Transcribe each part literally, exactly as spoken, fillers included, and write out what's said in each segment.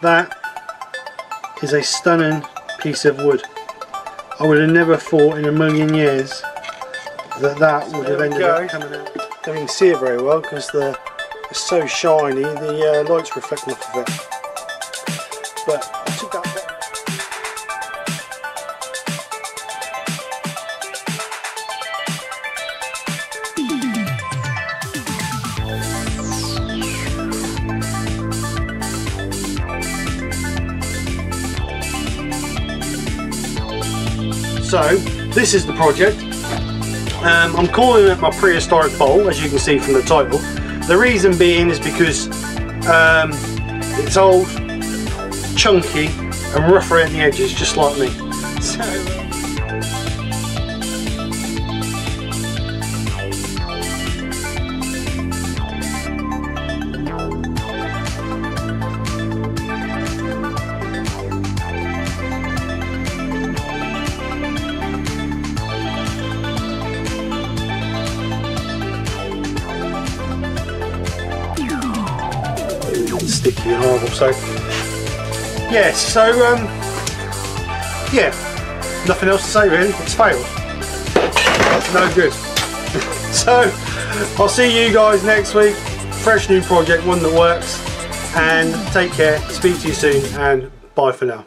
That is a stunning piece of wood. I would have never thought in a million years that that would have ended up coming out. I don't even see it very well because the it's so shiny, the uh, light's reflecting off of it. But I took that bit. So this is the project. Um, I'm calling it my prehistoric bowl, as you can see from the title. The reason being is because um, it's old, chunky, and rough around the edges, just like me. So. Sticky and horrible, so yeah, so um, yeah, nothing else to say really, it's failed, that's no good. So I'll see you guys next week, fresh new project, one that works, and take care, speak to you soon, and bye for now.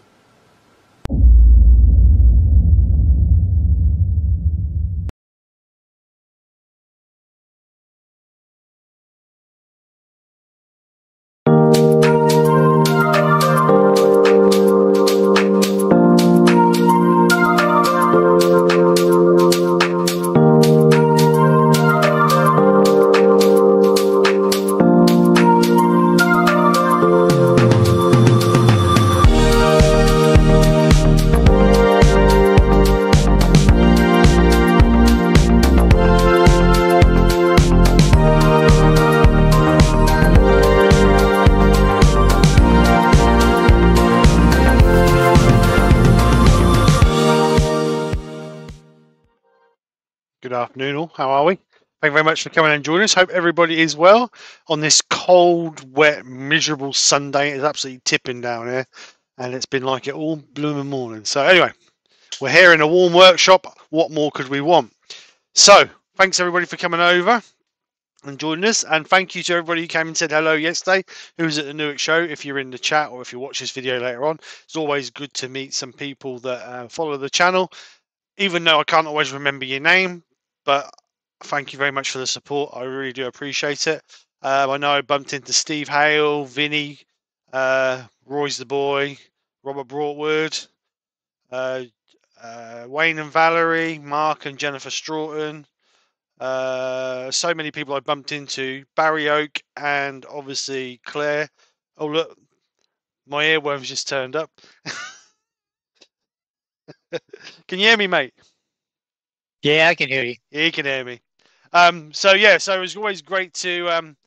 Good afternoon all, how are we? Thank you very much for coming and joining us. Hope everybody is well on this cold, wet, miserable Sunday. It's absolutely tipping down here and it's been like it all blooming morning. So anyway, we're here in a warm workshop. What more could we want? So thanks everybody for coming over and joining us, and thank you to everybody who came and said hello yesterday, who was at the Newark Show. If you're in the chat or if you watch this video later on, it's always good to meet some people that uh, follow the channel, even though I can't always remember your name. But thank you very much for the support. I really do appreciate it. Um, I know I bumped into Steve Hale, Vinny, uh, Roy's the Boy, Robert Broadwood, uh, uh, Wayne and Valerie, Mark and Jennifer Stroughton. Uh, so many people I bumped into. Barry Oak and obviously Claire. Oh, look, my earworm's just turned up. Can you hear me, mate? Yeah, I can hear you. Yeah, you can hear me. Um, so yeah, so it's always great to um,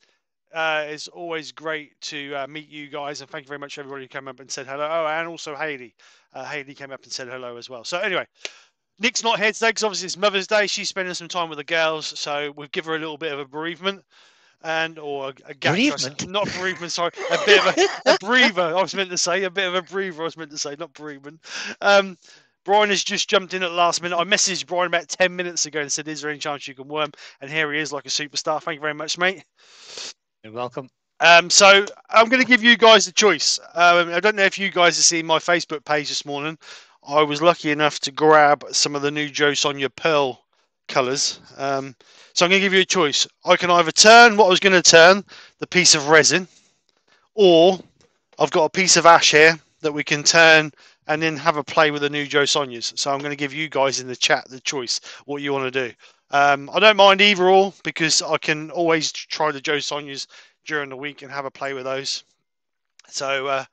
uh, it's always great to uh, meet you guys, and thank you very much everybody who came up and said hello. Oh, and also Hayley, uh, Hayley came up and said hello as well. So anyway, Nick's not here today because obviously it's Mother's Day. She's spending some time with the girls, so we've given her a little bit of a bereavement. and or a gap, bereavement. Not bereavement, sorry, a bit of a, a breather. I was meant to say a bit of a breather. I was meant to say not bereavement. Um, Brian has just jumped in at the last minute. I messaged Brian about ten minutes ago and said, "Is there any chance you can worm?" And here he is, like a superstar. Thank you very much, mate. You're welcome. Um, so I'm going to give you guys the choice. Um, I don't know if you guys have seen my Facebook page this morning. I was lucky enough to grab some of the new Jo Sonja Pearl colours. Um, so I'm going to give you a choice. I can either turn what I was going to turn, the piece of resin, or I've got a piece of ash here that we can turn and then have a play with the new Jo Sonjas. So I'm going to give you guys in the chat the choice, what you want to do. Um, I don't mind either or, because I can always try the Jo Sonjas during the week and have a play with those. So uh,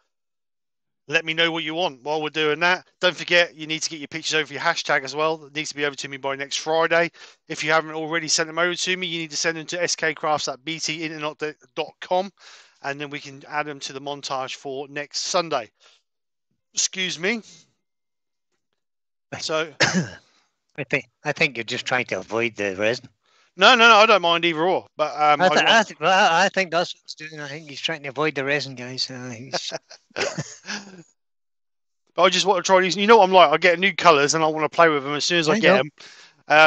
let me know what you want while we're doing that. Don't forget, you need to get your pictures over for your hashtag as well. It needs to be over to me by next Friday. If you haven't already sent them over to me, you need to send them to s k crafts at b t internet dot com, and then we can add them to the montage for next Sunday. Excuse me. So I think I think you're just trying to avoid the resin. No, no, no, I don't mind either or. But um, I, th I, I, th well, I think that's what he's doing. I think he's trying to avoid the resin, guys. Uh, I just want to try these. You know what I'm like. I get new colours and I want to play with them as soon as I, I get know. them.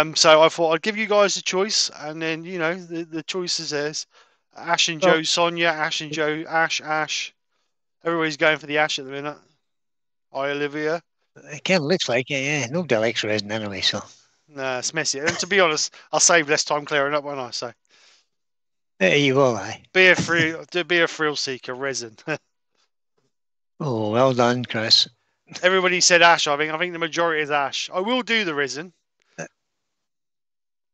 Um, so I thought I'd give you guys a choice, and then you know the, the choice is theirs. Ash and Jo oh. Sonja, Ash and Jo, Ash, Ash. Everybody's going for the Ash at the minute. Hi, Olivia. It kind of looks like it, yeah. Nobody likes resin anyway, so. Nah, it's messy. And to be honest, I'll save less time clearing up, won't I? So. There you will, eh? Be a thrill, be a thrill seeker, resin. Oh, well done, Chris. Everybody said ash, I think. I think the majority is ash. I will do the resin. Uh,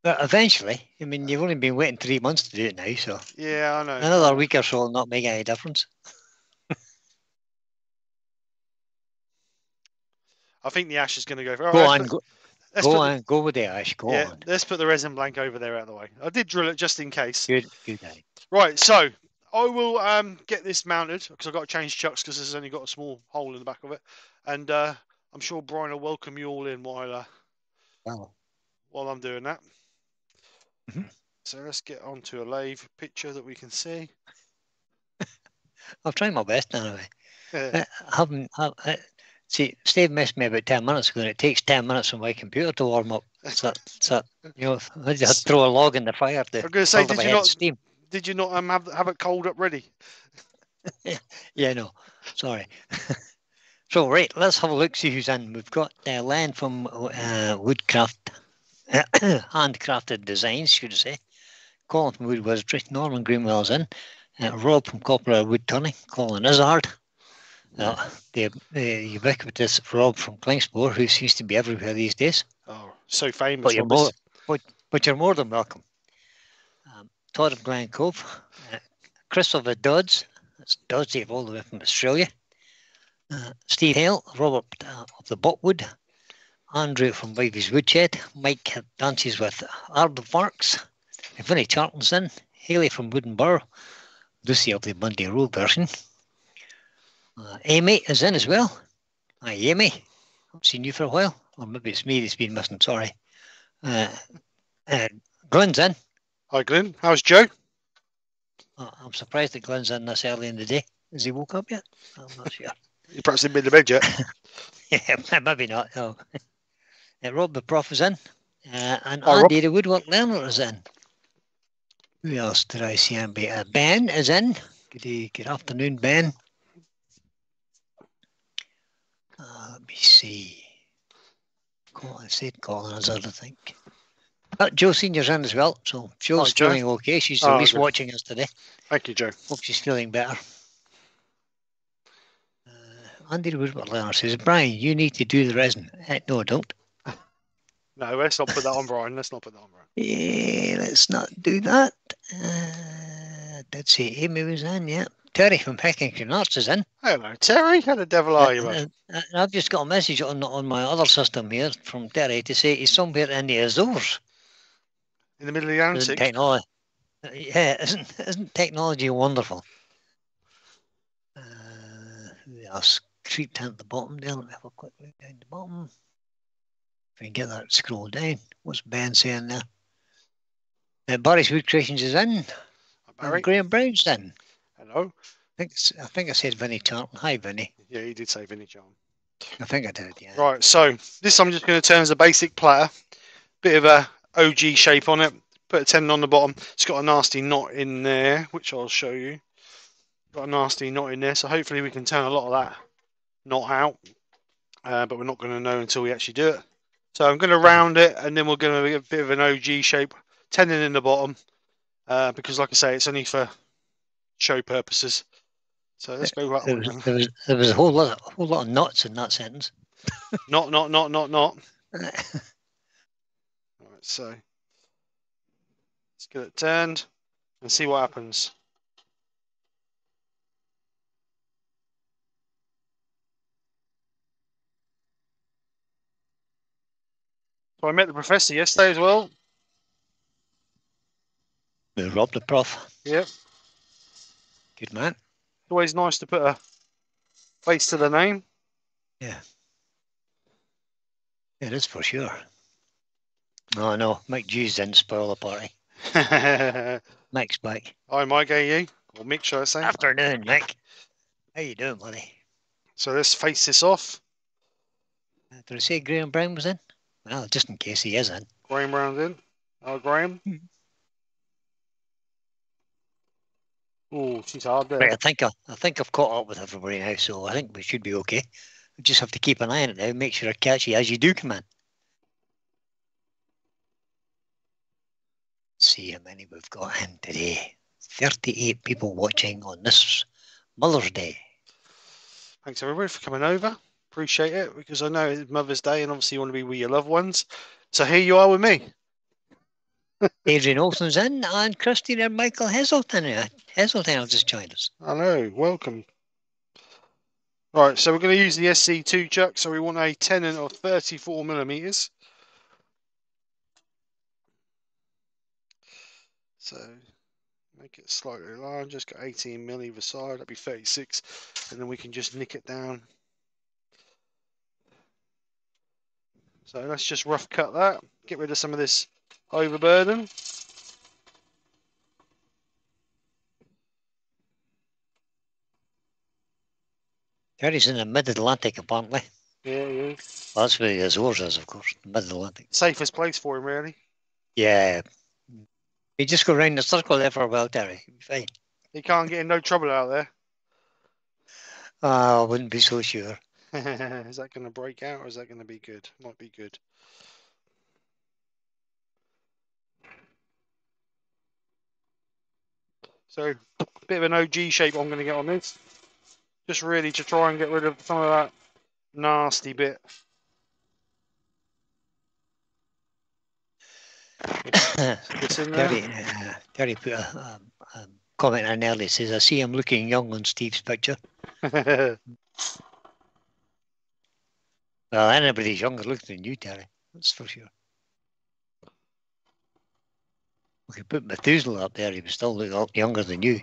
but eventually, I mean, you've only been waiting three months to do it now, so. Yeah, I know. Another week or so will not make any difference. I think the ash is going to go for. Go on, go, go on, the, go with the ash. Go yeah, on. Let's put the resin blank over there out of the way. I did drill it just in case. Good, good day. Right, so I will um, get this mounted because I've got to change chucks because this has only got a small hole in the back of it, and uh, I'm sure Brian will welcome you all in while uh, wow. while I'm doing that. Mm-hmm. So let's get onto a live picture that we can see. I've tried my best anyway. Yeah. I haven't. I, I, See, Steve missed me about ten minutes ago, and it takes ten minutes on my computer to warm up. So, so you know, I just throw a log in the fire. To I'm going to say, did you, not, steam. did you not um, have, have it cold up ready? Yeah, no, sorry. So, right, let's have a look, see who's in. We've got uh, Len from uh, Woodcraft, Handcrafted Designs, should I say. Colin from Wood Wizardry, Norman Greenwell's in. Uh, Rob from Coppola Wood Turning, Colin Izzard. No, the, the ubiquitous Rob from Klingspor, who seems to be everywhere these days. Oh, so famous. But you're, more, but, but you're more than welcome. Um, Todd of Glen Cove. Uh, Christopher Dodds. That's Doddsy all the way from Australia. Uh, Steve Hale. Robert uh, of the Botwood. Andrew from Wivey's Woodshed. Mike dances with Aardvarks. Vinnie Charltonson. Haley from Wooden Burr. Lucy of the Monday Road version. Uh, Amy is in as well. Hi, Amy. I haven't seen you for a while. Or maybe it's me that's been missing, sorry. Uh, uh, Glenn's in. Hi, Glenn. How's Joe? Oh, I'm surprised that Glenn's in this early in the day. Has he woke up yet? I'm not sure. He perhaps hasn't been to bed yet. Yeah, maybe not. No. Uh, Rob the Prof is in. Uh, and Hi, Andy Rob. the Woodwork Learner is in. Who else did I see? Uh, Ben is in. Good, good afternoon, Ben. Uh, let me see. Cool, I said Colin Hazard, I think. But Jo Senior's in as well, so Jo's oh, doing okay. She's oh, at least good. watching us today. Thank you, Jo. Hope she's feeling better. Uh, Andy Woodward Leonard says, Brian, you need to do the resin. Uh, no, I don't. No, let's not put that on, Brian. Let's not put that on, Brian. Yeah, let's not do that. Uh, I did say Amy was in, yeah. Terry from Hacking Arts is in. Hello, Terry. How the devil are you? Uh, uh, I've just got a message on on my other system here from Terry to say he's somewhere in the Azores. In the middle of the Atlantic. Technology, yeah, isn't isn't technology wonderful? Uh, I'll creep down at the bottom there. Let me have a quick look down the bottom. If we can get that scroll down. What's Ben saying there? Uh, Barry's Wood Creations is in. All right. Graham Browns then. Hello. I think I think I said Vinnie Charlton. Hi, Vinnie. Yeah, you did say Vinnie Charlton. I think I did. Yeah. Right. So this I'm just going to turn as a basic platter. Bit of a O G shape on it. Put a tendon on the bottom. It's got a nasty knot in there, which I'll show you. Got a nasty knot in there, so hopefully we can turn a lot of that knot out. Uh, but we're not going to know until we actually do it. So I'm going to round it, and then we're going to get a bit of an O G shape, tendon in the bottom, uh, because, like I say, it's only for show purposes. So let's go right there was, on. There was, there was a whole lot, a whole lot of knots in that sentence. Knot, knot, knot, knot, knot. All right, so let's get it turned and see what happens. So I met the professor yesterday as well. Rob the prof. Yep. Good man. Always nice to put a face to the name. Yeah. Yeah, it is for sure. Oh no, Mike G's didn't spoil the party. Mike's back. Hi Mike, how are you? Or Mick, should I say? Afternoon, Mick. How you doing, buddy? So let's face this off. Uh, did I say Graham Brown was in? Well, just in case he isn't. Graham Brown's in. Oh, Graham. Oh, she's hard there. Right, I think I, I think I've caught up with everybody now, so I think we should be okay. We just have to keep an eye on it now, make sure I catch you as you do come in. Let's see how many we've got in today. Thirty-eight people watching on this Mother's Day. Thanks everybody for coming over. Appreciate it, because I know it's Mother's Day and obviously you want to be with your loved ones. So here you are with me. Adrian Olsen's in and Christine and Michael Heselton. Heselton has just joined us. I know, welcome. All right, so we're going to use the S C two chuck. So we want a tenon of thirty-four millimeters. So make it slightly larger, just got eighteen mil either side, that'd be thirty-six. And then we can just nick it down. So let's just rough cut that, get rid of some of this overburden. Terry's in the mid-Atlantic, apparently. Yeah, yeah. Well, that's where his horse is, of course, mid-Atlantic. Safest place for him, really. Yeah. He just go round the circle there for a while, Terry. He'll be fine. He can't get in no trouble out there. Oh, I wouldn't be so sure. Is that going to break out or is that going to be good? Might be good. So, a bit of an O G shape I'm going to get on this. Just really to try and get rid of some of that nasty bit. It's in there. Terry, uh, Terry put a, um, a comment in earlier. It says, I see him looking young on Steve's picture. Well, anybody's younger looking than you, Terry. That's for sure. We could put Methuselah up there. He would still look younger than you.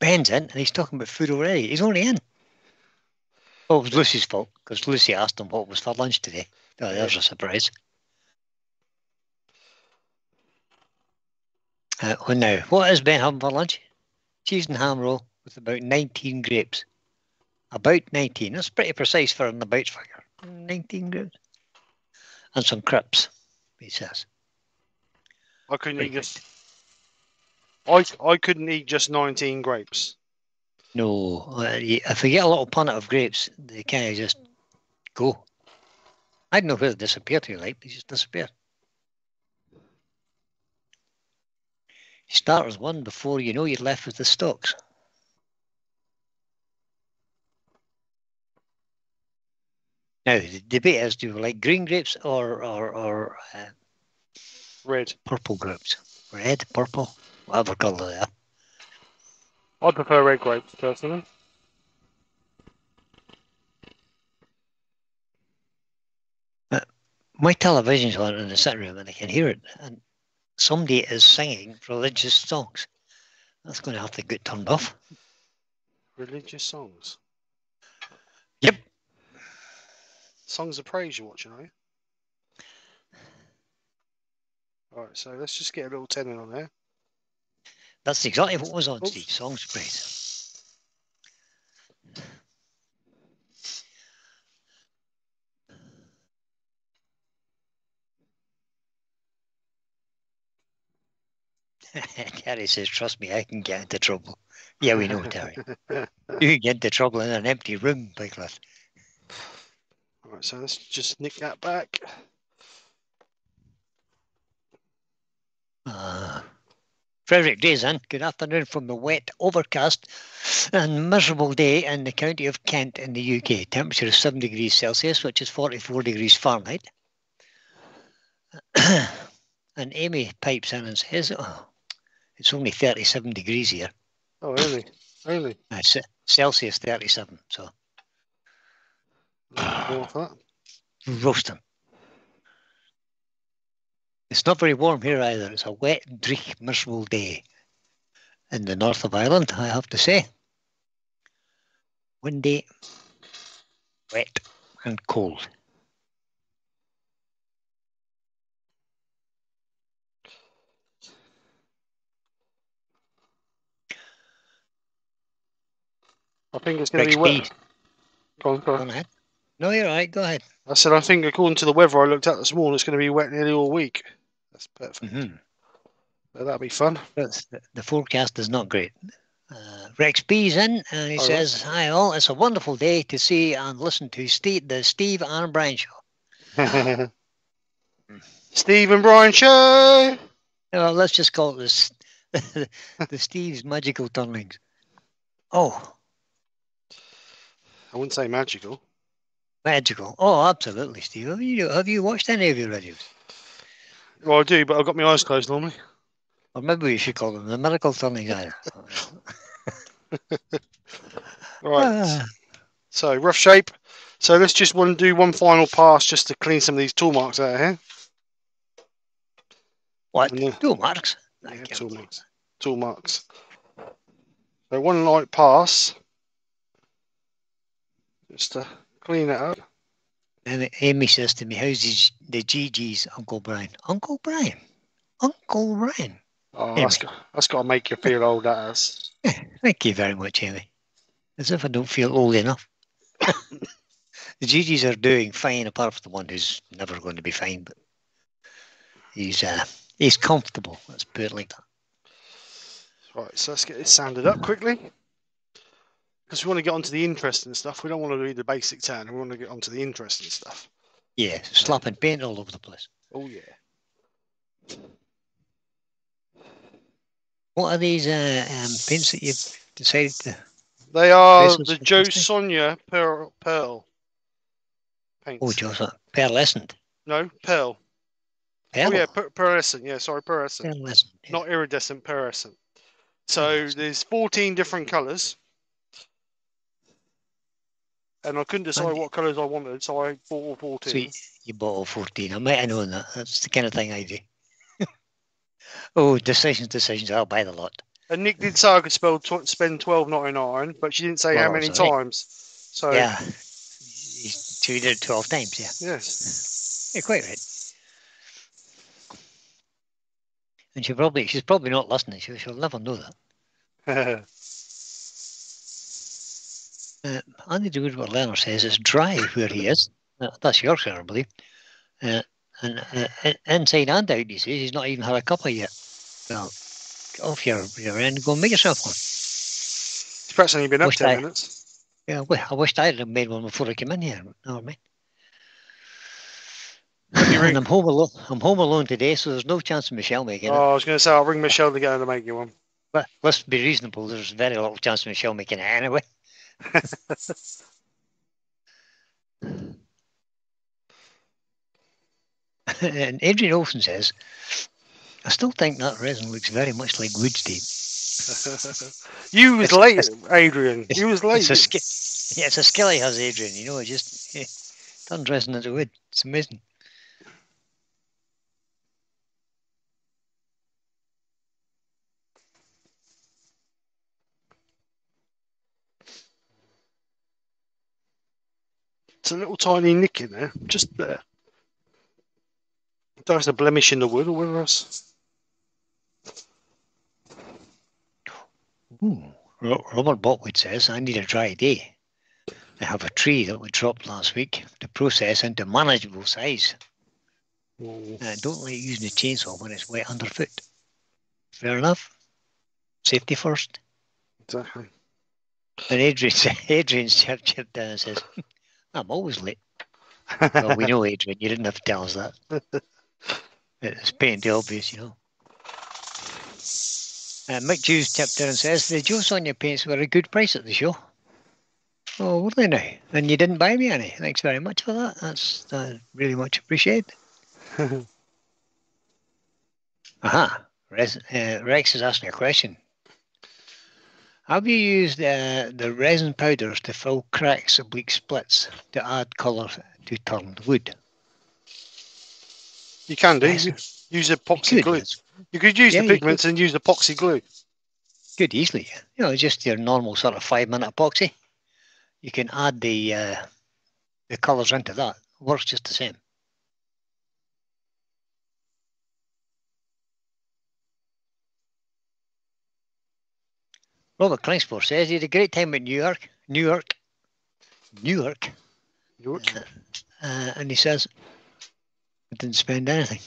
Ben's in, and he's talking about food already. He's only in. Oh, it was Lucy's fault, because Lucy asked him what was for lunch today. Oh, there's a surprise. Uh, oh, now, what is Ben having for lunch? Cheese and ham roll. With about nineteen grapes. About nineteen. That's pretty precise for an about figure. nineteen grapes. And some crisps, he says. I couldn't pretty eat good. just I I couldn't eat just nineteen grapes. No. If you get a little punnet of grapes, they kind of just go. I don't know where they disappear to, like, they just disappear. You start with one before you know you're left with the stocks. Now, the debate is, do you like green grapes or, or, or uh, red, purple grapes? Red, purple, whatever colour they are. I prefer red grapes, personally. Uh, my television's on in the sitting room and I can hear it. And somebody is singing religious songs. That's going to have to get turned off. Religious songs? Yep. Songs of Praise you're watching, are you? Right, so let's just get a little tenon on there. That's exactly what was on the song spread. Terry says, trust me, I can get into trouble. Yeah, we know, Terry. You can get into trouble in an empty room, Biglass. All right, so let's just nick that back. Uh, Frederick Drazan, good afternoon from the wet, overcast and miserable day in the county of Kent in the U K. Temperature is seven degrees Celsius, which is forty-four degrees Fahrenheit. And Amy pipes in and says, oh, it's only thirty-seven degrees here. Oh, really? Really? That's it. Celsius thirty-seven, so. That. Roast them. It's not very warm here either. It's a wet, dreich, miserable day in the north of Ireland, I have to say. Windy, wet and cold. I think it's going to be wet. Go on, go on. Go ahead. No, you're all right. Go ahead. I said, I think according to the weather I looked at this morning, it's going to be wet nearly all week. That's perfect. Mm-hmm. Well, that'll be fun. That's, the forecast is not great. Uh, Rex B's in, and he all says, right. Hi all, it's a wonderful day to see and listen to Steve, the Steve and Brian show. Steve and Brian show! Well, let's just call it this, the Steve's magical turnings. Oh. I wouldn't say magical. Magical. Oh, absolutely, Steve. Have you, have you watched any of your videos? Well, I do, but I've got my eyes closed normally. Or maybe we should call them the Miracle Turnings Island. Right. Ah. So, rough shape. So, let's just want to do one final pass just to clean some of these tool marks out of here. What? Then, tool marks? Yeah, tool marks. Tool marks. So, one light pass. Just to clean it up. And Amy says to me, how's the, the G G's, Uncle Brian? Uncle Brian? Uncle Brian? Oh, that's got, that's got to make you feel old, that is. Yeah, thank you very much, Amy. As if I don't feel old enough. The G G's are doing fine, apart from the one who's never going to be fine. But he's, uh, he's comfortable. Let's put it like that. Right, so let's get this sanded up quickly. Because we want to get onto the interesting stuff. We don't want to do the basic tan. We want to get onto the interesting stuff. Yeah, slap and paint all over the place. Oh, yeah. What are these uh, um, pins that you've decided to... They are the Jo Sonja Pearl, Pearl paints. Oh, Jo Sonja. Pearlescent? No, Pearl. Pearl? Oh, yeah, pearlescent. Yeah, sorry, pearlescent. Pearlescent. Yeah. Not iridescent, pearlescent. So there's fourteen different colours. And I couldn't decide what colours I wanted, so I bought all fourteen. Sweet, you bought all fourteen. I might have known that. That's the kind of thing I do. Oh, decisions, decisions. I'll buy the lot. And Nick did say I could spend twelve ninety-nine, but she didn't say well, how many times. So yeah, she did it twelve times. Yeah. Yes. You're quite right. And she probably, she's probably not listening. She, she'll never know that. Uh, Andy de Woodward Lerner says it's dry where he is. Uh, that's Yorkshire, I believe. Uh, and uh, inside and out, he says he's not even had a cuppa yet. Well, get off your, your end and go and make yourself one. It's perhaps only been up ten I, minutes. Yeah, I wished I had made one before I came in here. Never mind. And I'm home alone. I'm home alone today, so there's no chance of Michelle making oh, it. Oh, I was going to say I'll ring Michelle to get her to make you one. But let's be reasonable. There's very little chance of Michelle making it anyway. And Adrian Olsen says, I still think that resin looks very much like wood, Steve. You was it's, late, it's, Adrian. You was late. It's a, yeah, it's a skill he has, Adrian. You know, it just yeah, turns resin into wood. It's amazing. It's a little tiny nick in there, just there. There's a blemish in the wood or whatever else. Ooh, Robert Botwood says, I need a dry day. I have a tree that we dropped last week to process into manageable size. Whoa. And I don't like using a chainsaw when it's wet underfoot. Fair enough. Safety first. Exactly. And Adrian, Adrian chipped down and says, I'm always late. Well, we know, Adrian, you didn't have to tell us that. It's painfully obvious, you know. And Mick Jews tipped down and says, the Jo Sonja paints were a good price at the show. Oh, were they now? And you didn't buy me any. Thanks very much for that. That's uh, really much appreciated. Aha. Res uh, Rex is asking a question. Have you used uh, the resin powders to fill cracks, oblique splits, to add colour to turned wood? You can do. Yes. You could use epoxy you could. glue. You could use yeah, the pigments and use epoxy glue. Good, easily. You know, just your normal sort of five-minute epoxy. You can add the uh, the colours into that. Works just the same. Robert Klingspor says he had a great time at Newark, Newark, Newark, Newark, uh, uh, and he says I didn't spend anything.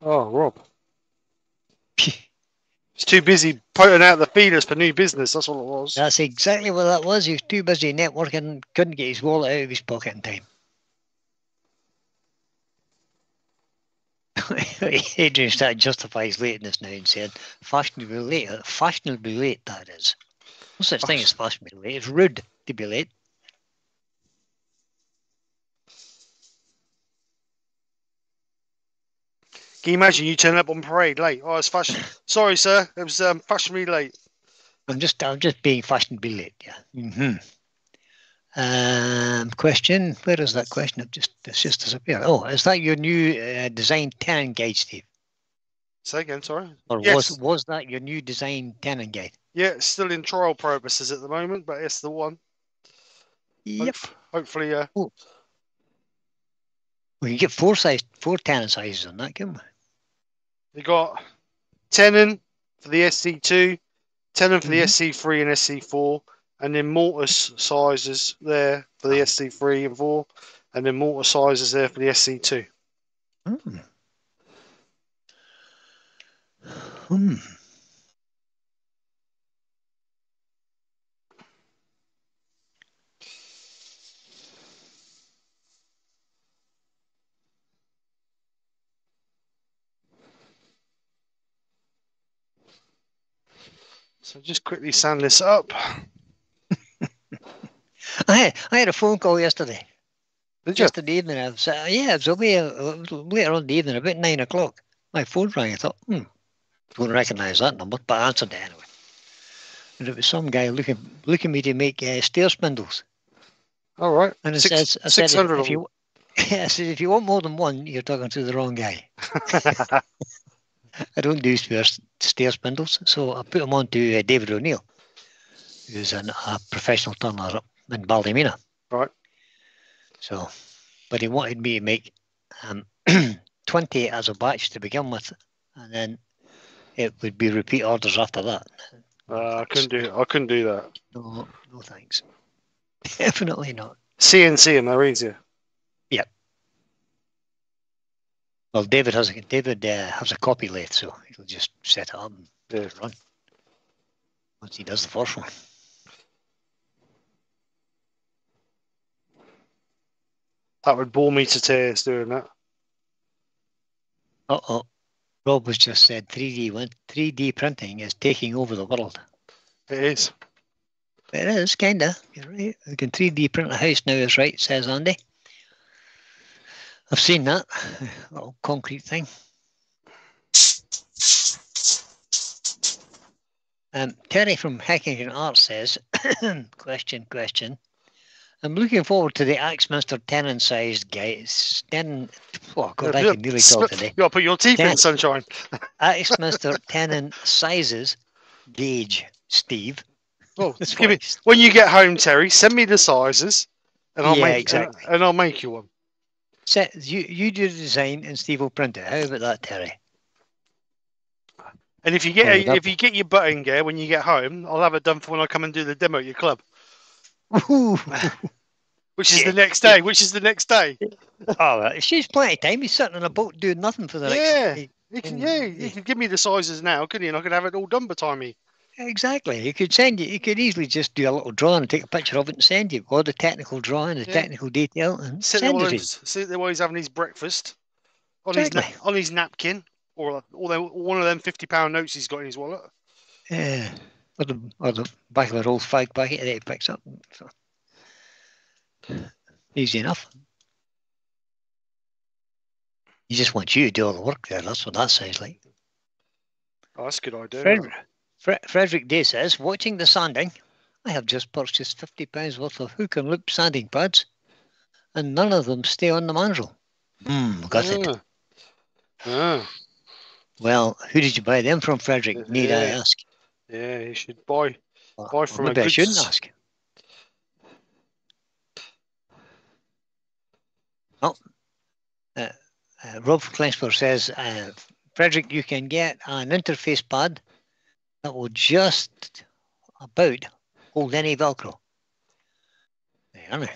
Oh, Rob, he's too busy putting out the feelers for new business. That's all it was. That's exactly what that was. He was too busy networking, couldn't get his wallet out of his pocket in time. Adrian started to justify his lateness now and said, fashionably late, fashionably late, that is. No such Fashion. thing as fashionably late. It's rude to be late. Can you imagine you turn up on parade late? Oh, it's fashion. Sorry, sir. It was um, fashionably late. I'm just, I'm just being fashionably late, yeah. Mm-hmm. Um, question. Where is that question? It just it's just disappeared. Oh, is that your new uh, design tanning guide, Steve? Say again, sorry. Or yes. was was that your new design tanning guide? Yeah, it's still in trial purposes at the moment, but it's the one. Yep. Hope, hopefully, uh. Oh. We can get four size, four tanning sizes on that, can we? We got tenon for the S C two, tenon for mm-hmm. the S C three and S C four. And then mortise sizes there for the S C three and four, and then mortise sizes there for the S C two. Hmm. Hmm. So just quickly sand this up. I had, I had a phone call yesterday. Did you? Yesterday evening, I was, uh, yeah, it was away, uh, later on in the evening, about nine o'clock. My phone rang. I thought, hmm, don't recognise that number, but I answered it anyway. And it was some guy looking looking at me to make uh, stair spindles. All right. And it Six, says, I said, six hundred if you, I said, if you want more than one, you're talking to the wrong guy. I don't do stair, stair spindles, so I put them on to uh, David O'Neill, who's an, a professional turner up in Ballymena. Right. So, but he wanted me to make um, twenty as a batch to begin with, and then it would be repeat orders after that. Uh, I couldn't do. I couldn't do that. No, no thanks. Definitely not. C N C and they're easier. Yep. Well, David has a David uh, has a copy lathe, so he'll just set it up and yeah. run once he does the first one. That would bore me to tears doing that. Uh oh, Rob has just said three D three D printing is taking over the world. It is. It is kinda. You're right. We can three D print a house now. Is right, says Andy. I've seen that little concrete thing. Um, Terry from Hacking and Art says, question, question. I'm looking forward to the Axmaster tenon-sized guys. Tenon, oh God, I can nearly talk today. You got to put your teeth in, sunshine. Axmaster tenon sizes gauge, Steve. Oh, give me, when you get home, Terry, send me the sizes, and I'll yeah, make exactly. and I'll make you one. set, you, you do the design and Steve will print it. How about that, Terry? And if you get a, if you get your button gear when you get home, I'll have it done for when I come and do the demo at your club. Which is the next day. Which is the next day. Oh, right. If she's plenty of time, he's sitting on a boat doing nothing for the next yeah. day. He can, yeah, you can give me the sizes now, couldn't you? And I could have it all done by time he. Exactly. You could send it. You could easily just do a little drawing, take a picture of it, and send it. Or the technical drawing, the yeah. technical detail, and sit send it. Sit there while he's having his breakfast on exactly. his on his napkin, or or one of them fifty pound notes he's got in his wallet. Yeah, or the or the back of an old fag packet that he picks up. So. Easy enough. He just wants you to do all the work there. That's what that sounds like. Oh, that's a good idea. Fred, Fred, Frederick Day says, watching the sanding, I have just purchased fifty pounds worth of hook and loop sanding pads, and none of them stay on the mandrel. Hmm, got yeah. it. Yeah. Well, who did you buy them from, Frederick? Yeah. Need I ask? Yeah, you should buy, well, buy from well, maybe a good... I shouldn't ask. Well, uh, Uh, Rob Klensberg says, uh, Frederick, you can get an interface pad that will just about hold any Velcro. There you are.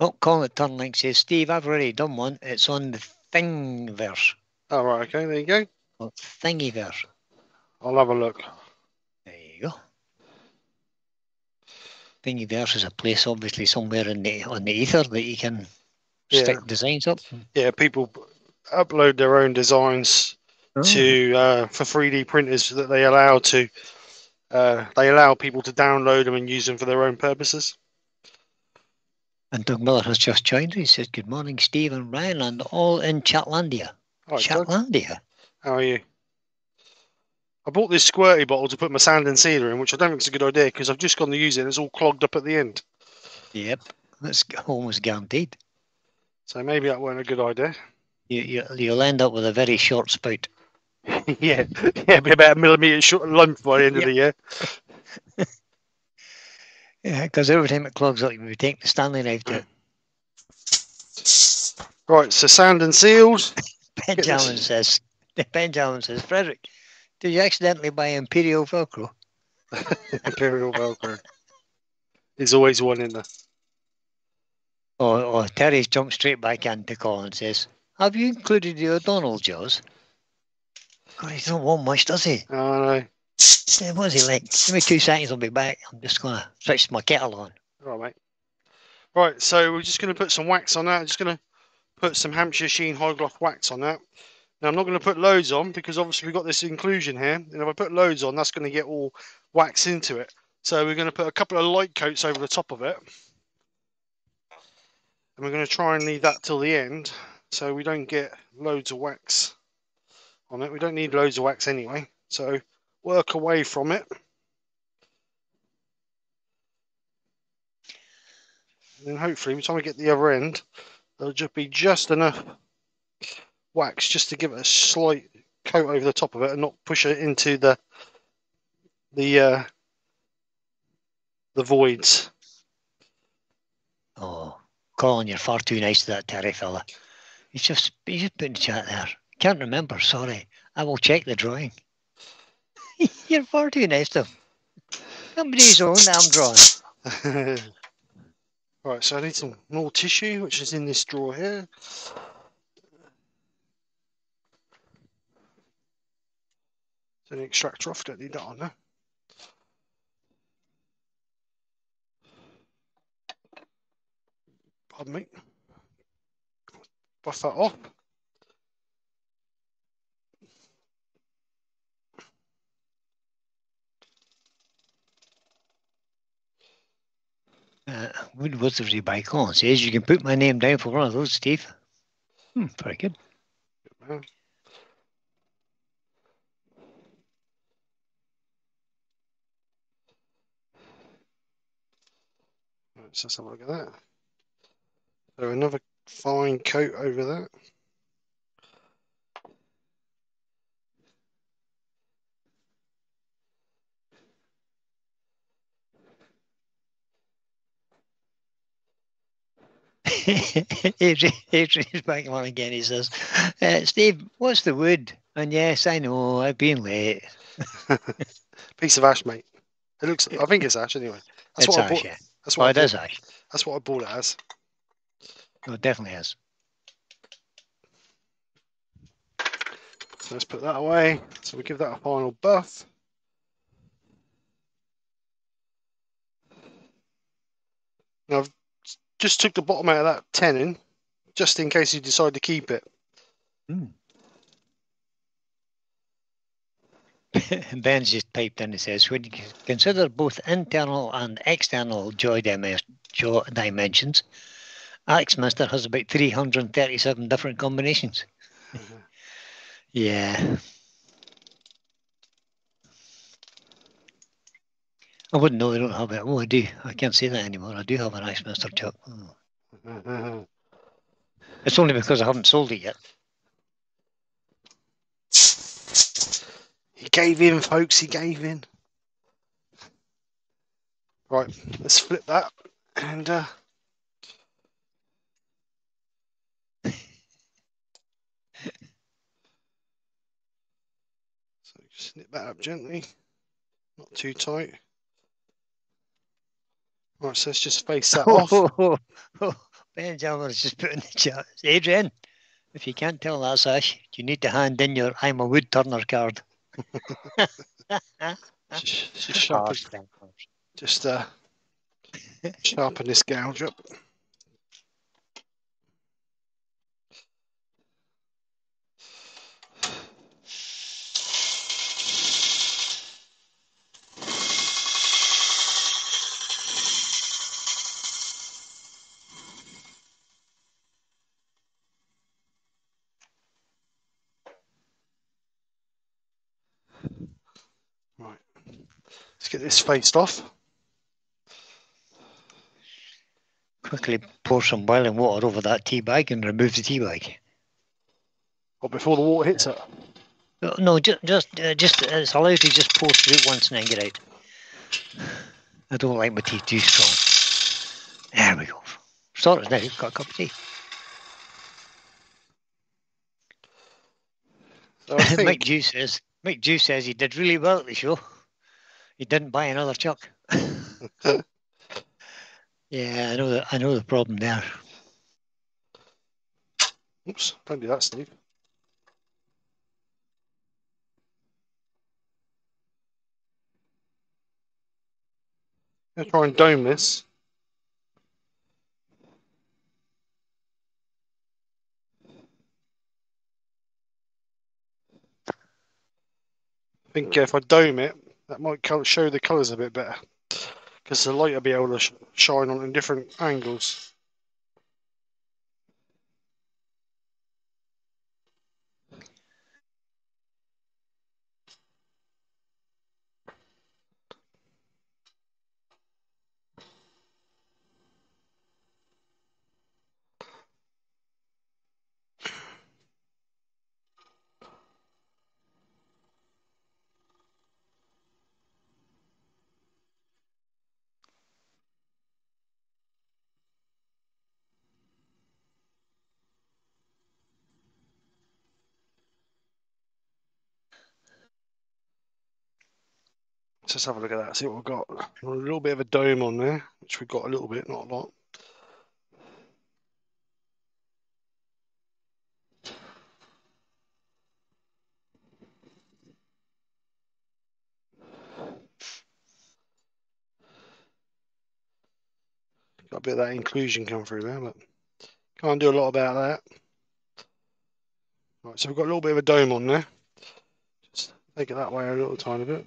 Oh, Colin at Turnlink says, Steve, I've already done one. It's on the Thingiverse. Oh, right, okay, there you go. Well, Thingiverse. I'll have a look. There you go. Thingiverse is a place, obviously, somewhere in the on the ether that you can yeah. stick designs up. Yeah, people upload their own designs oh. to uh, for three D printers that they allow to uh, they allow people to download them and use them for their own purposes. And Doug Miller has just joined. He says, "Good morning, Steve and Ryan, and all in Chatlandia." Right, Chatlandia. Doug. How are you? I bought this squirty bottle to put my sand and sealer in, which I don't think is a good idea because I've just gone to use it and it's all clogged up at the end. Yep, that's almost guaranteed. So maybe that weren't a good idea. You, you, you'll end up with a very short spout. yeah, yeah, be about a millimetre short length by the end yep. of the year. yeah, because every time it clogs up, you take the Stanley knife to it. Right, so sand and seals. Ben Jalen says, Ben Jalen says, Frederick, did you accidentally buy Imperial Velcro? Imperial Velcro. There's always one in there. Oh, oh, Terry's jumped straight back into Colin and says, have you included the O'Donnell jaws? God, he don't want much, does he? Oh, no. What is he like? Give me two seconds, I'll be back. I'm just going to switch my kettle on. All right, mate. Right, so we're just going to put some wax on that. I'm just going to put some Hampshire Sheen high gloss wax on that. Now, I'm not going to put loads on because obviously we've got this inclusion here. And if I put loads on, that's going to get all waxed into it. So we're going to put a couple of light coats over the top of it. And we're going to try and leave that till the end so we don't get loads of wax on it. We don't need loads of wax anyway. So work away from it. And then hopefully by the time we get to the other end, there'll just be just enough wax just to give it a slight coat over the top of it and not push it into the the uh, the voids. Oh, Colin, you're far too nice to that Terry fella. He's just he's just putting the chat there. Can't remember. Sorry, I will check the drawing. You're far too nice to him. Somebody's own that I'm drawing. Right, so I need some more tissue, which is in this drawer here. An extractor off, don't need that on there. Pardon me. Buff that off. Uh, Woodworth of the Bicon says you can put my name down for one of those, Steve. Hmm, very good. Good man. So let's have a look at that. So another fine coat over that. Adrian's back on again. He says, uh, Steve, what's the wood? And yes, I know, I've been late. Piece of ash, mate. It looks, I think it's ash anyway. That's it's what ash, I bought, yeah. That's what oh, I it bought, is ash. That's what I bought it as. Oh, it definitely is. So let's put that away. So we give that a final buff. Now, I've just took the bottom out of that tenon, just in case you decide to keep it. Mm. Ben's just typed in, it says, would you consider both internal and external jaw dimensions? Axmaster has about three hundred thirty-seven different combinations. Mm-hmm. Yeah. I wouldn't know, they don't have it. Oh, I do. I can't say that anymore. I do have an Axmaster chuck. Oh. It's only because I haven't sold it yet. He gave in, folks. He gave in. Right. Let's flip that. And, uh... snip that up gently, not too tight. All right, so let's just face that off. Oh, oh, oh. Benjamin has just put in the chat, Adrian, if you can't tell that's ash, you need to hand in your I'm a wood turner card. just just, sharpen, just uh, sharpen this gouge up. Let's get this faced off. Quickly pour some boiling water over that tea bag and remove the tea bag. Well, before the water hits it? Uh, no, just just, uh, just it's allowed to just pour through once and then get out. I don't like my tea too strong. There we go. Sorted now. Got a cup of tea. So think... Mike Dew says Mike Dew says he did really well at the show. He didn't buy another chuck. Yeah, I know the I know the problem there. Oops, don't do that, Steve. I'm gonna try and dome this. I think if I dome it, that might show the colours a bit better, because the light will be able to sh shine on in different angles. Let's have a look at that, see what we've got. A little bit of a dome on there, which we've got a little bit, not a lot. Got a bit of that inclusion come through there, but can't do a lot about that. Right, so we've got a little bit of a dome on there. Just take it that way a little tiny bit.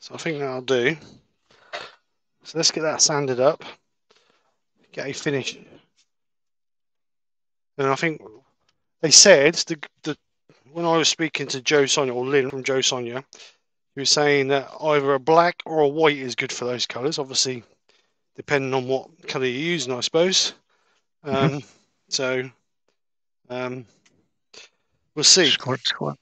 So I think that'll do. So let's get that sanded up, get a finish. And I think they said, the, the when I was speaking to Jo Sonja, or Lynn from Jo Sonja, he was saying that either a black or a white is good for those colours, obviously depending on what colour you're using, I suppose. Um, So um, we'll see. Squirt, squirt.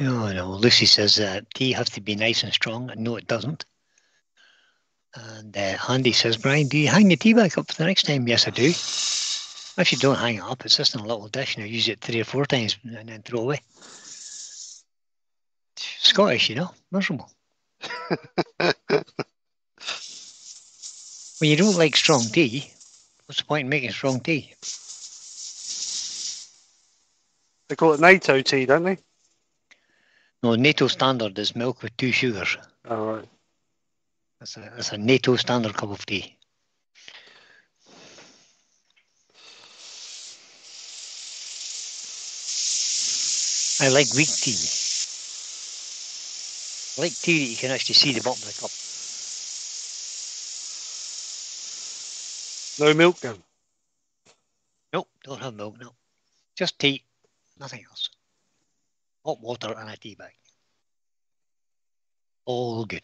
Oh, no. Lucy says uh, tea has to be nice and strong. No, it doesn't. And uh, Andy says, Brian, do you hang the tea back up for the next time? Yes, I do. I actually don't hang it up. It's just in a little dish, and I use it three or four times and then throw away. Scottish, you know, miserable. When you don't like strong tea, what's the point in making strong tea? They call it NATO tea, don't they? No, NATO standard is milk with two sugars. Oh, right. That's a, that's a NATO standard cup of tea. I like weak tea. I like tea that you can actually see the bottom of the cup. No milk then? Nope, don't have milk, no. Just tea, nothing else. Hot water and a tea bag. All good.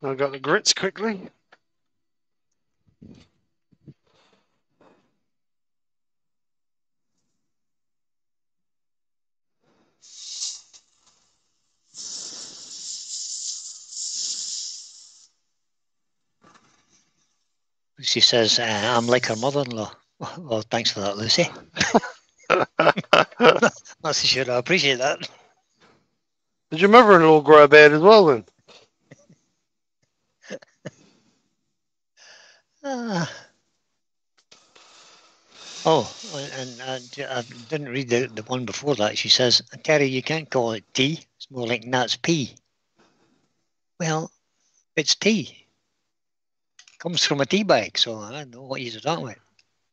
I've got the grits quickly. Lucy says, uh, I'm like her mother-in-law. Well, thanks for that, Lucy. Not so sure I appreciate that. Did your mother-in-law grow a beard as well, then? Uh, oh, and I, I didn't read the, the one before that. She says, Terry, you can't call it tea. It's more like Nat's pea. Well, it's tea. It comes from a tea bag, so I don't know what you're talking about.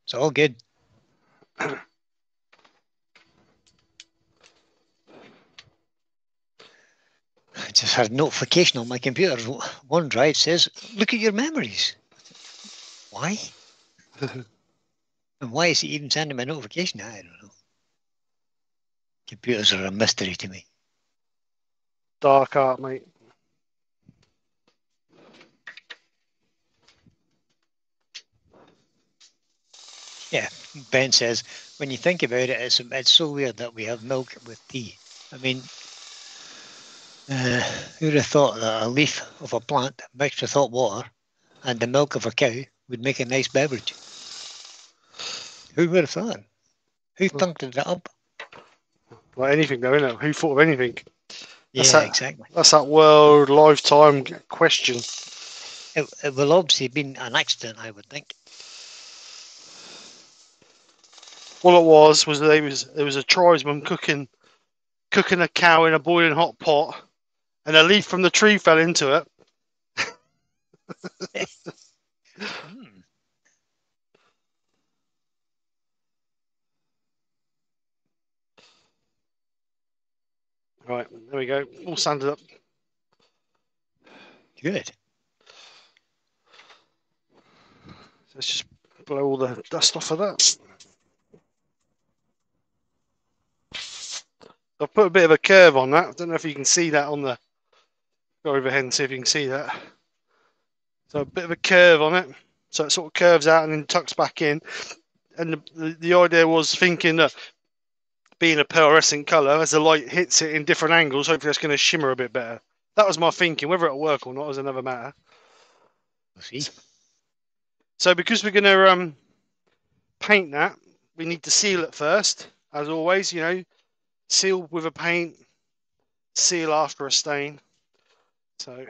It's all good. I just had a notification on my computer. OneDrive says, look at your memories. Why? And why is he even sending me a notification? I don't know. Computers are a mystery to me. Dark art, mate. Yeah, Ben says, when you think about it, it's, it's so weird that we have milk with tea. I mean, uh, who would have thought that a leaf of a plant mixed with hot water and the milk of a cow would make a nice beverage? Who would have thought? Who thunked it up? Well, anything though, innit? Who thought of anything? That's yeah, that, exactly. That's that world lifetime question. It, it will obviously have been an accident, I would think. All it was was there was there was a tribesman cooking cooking a cow in a boiling hot pot, and a leaf from the tree fell into it. Mm. Right, there we go. All sanded up. Good. So let's just blow all the dust off of that. I've put a bit of a curve on that. I don't know if you can see that on the... Go overhead and see if you can see that. So a bit of a curve on it, so it sort of curves out and then tucks back in. And the, the, the idea was thinking that being a pearlescent colour, as the light hits it in different angles, hopefully that's going to shimmer a bit better. That was my thinking. Whether it'll work or not is another matter. We'll see. So because we're going to um, paint that, we need to seal it first. As always, you know, seal with a paint, seal after a stain. So...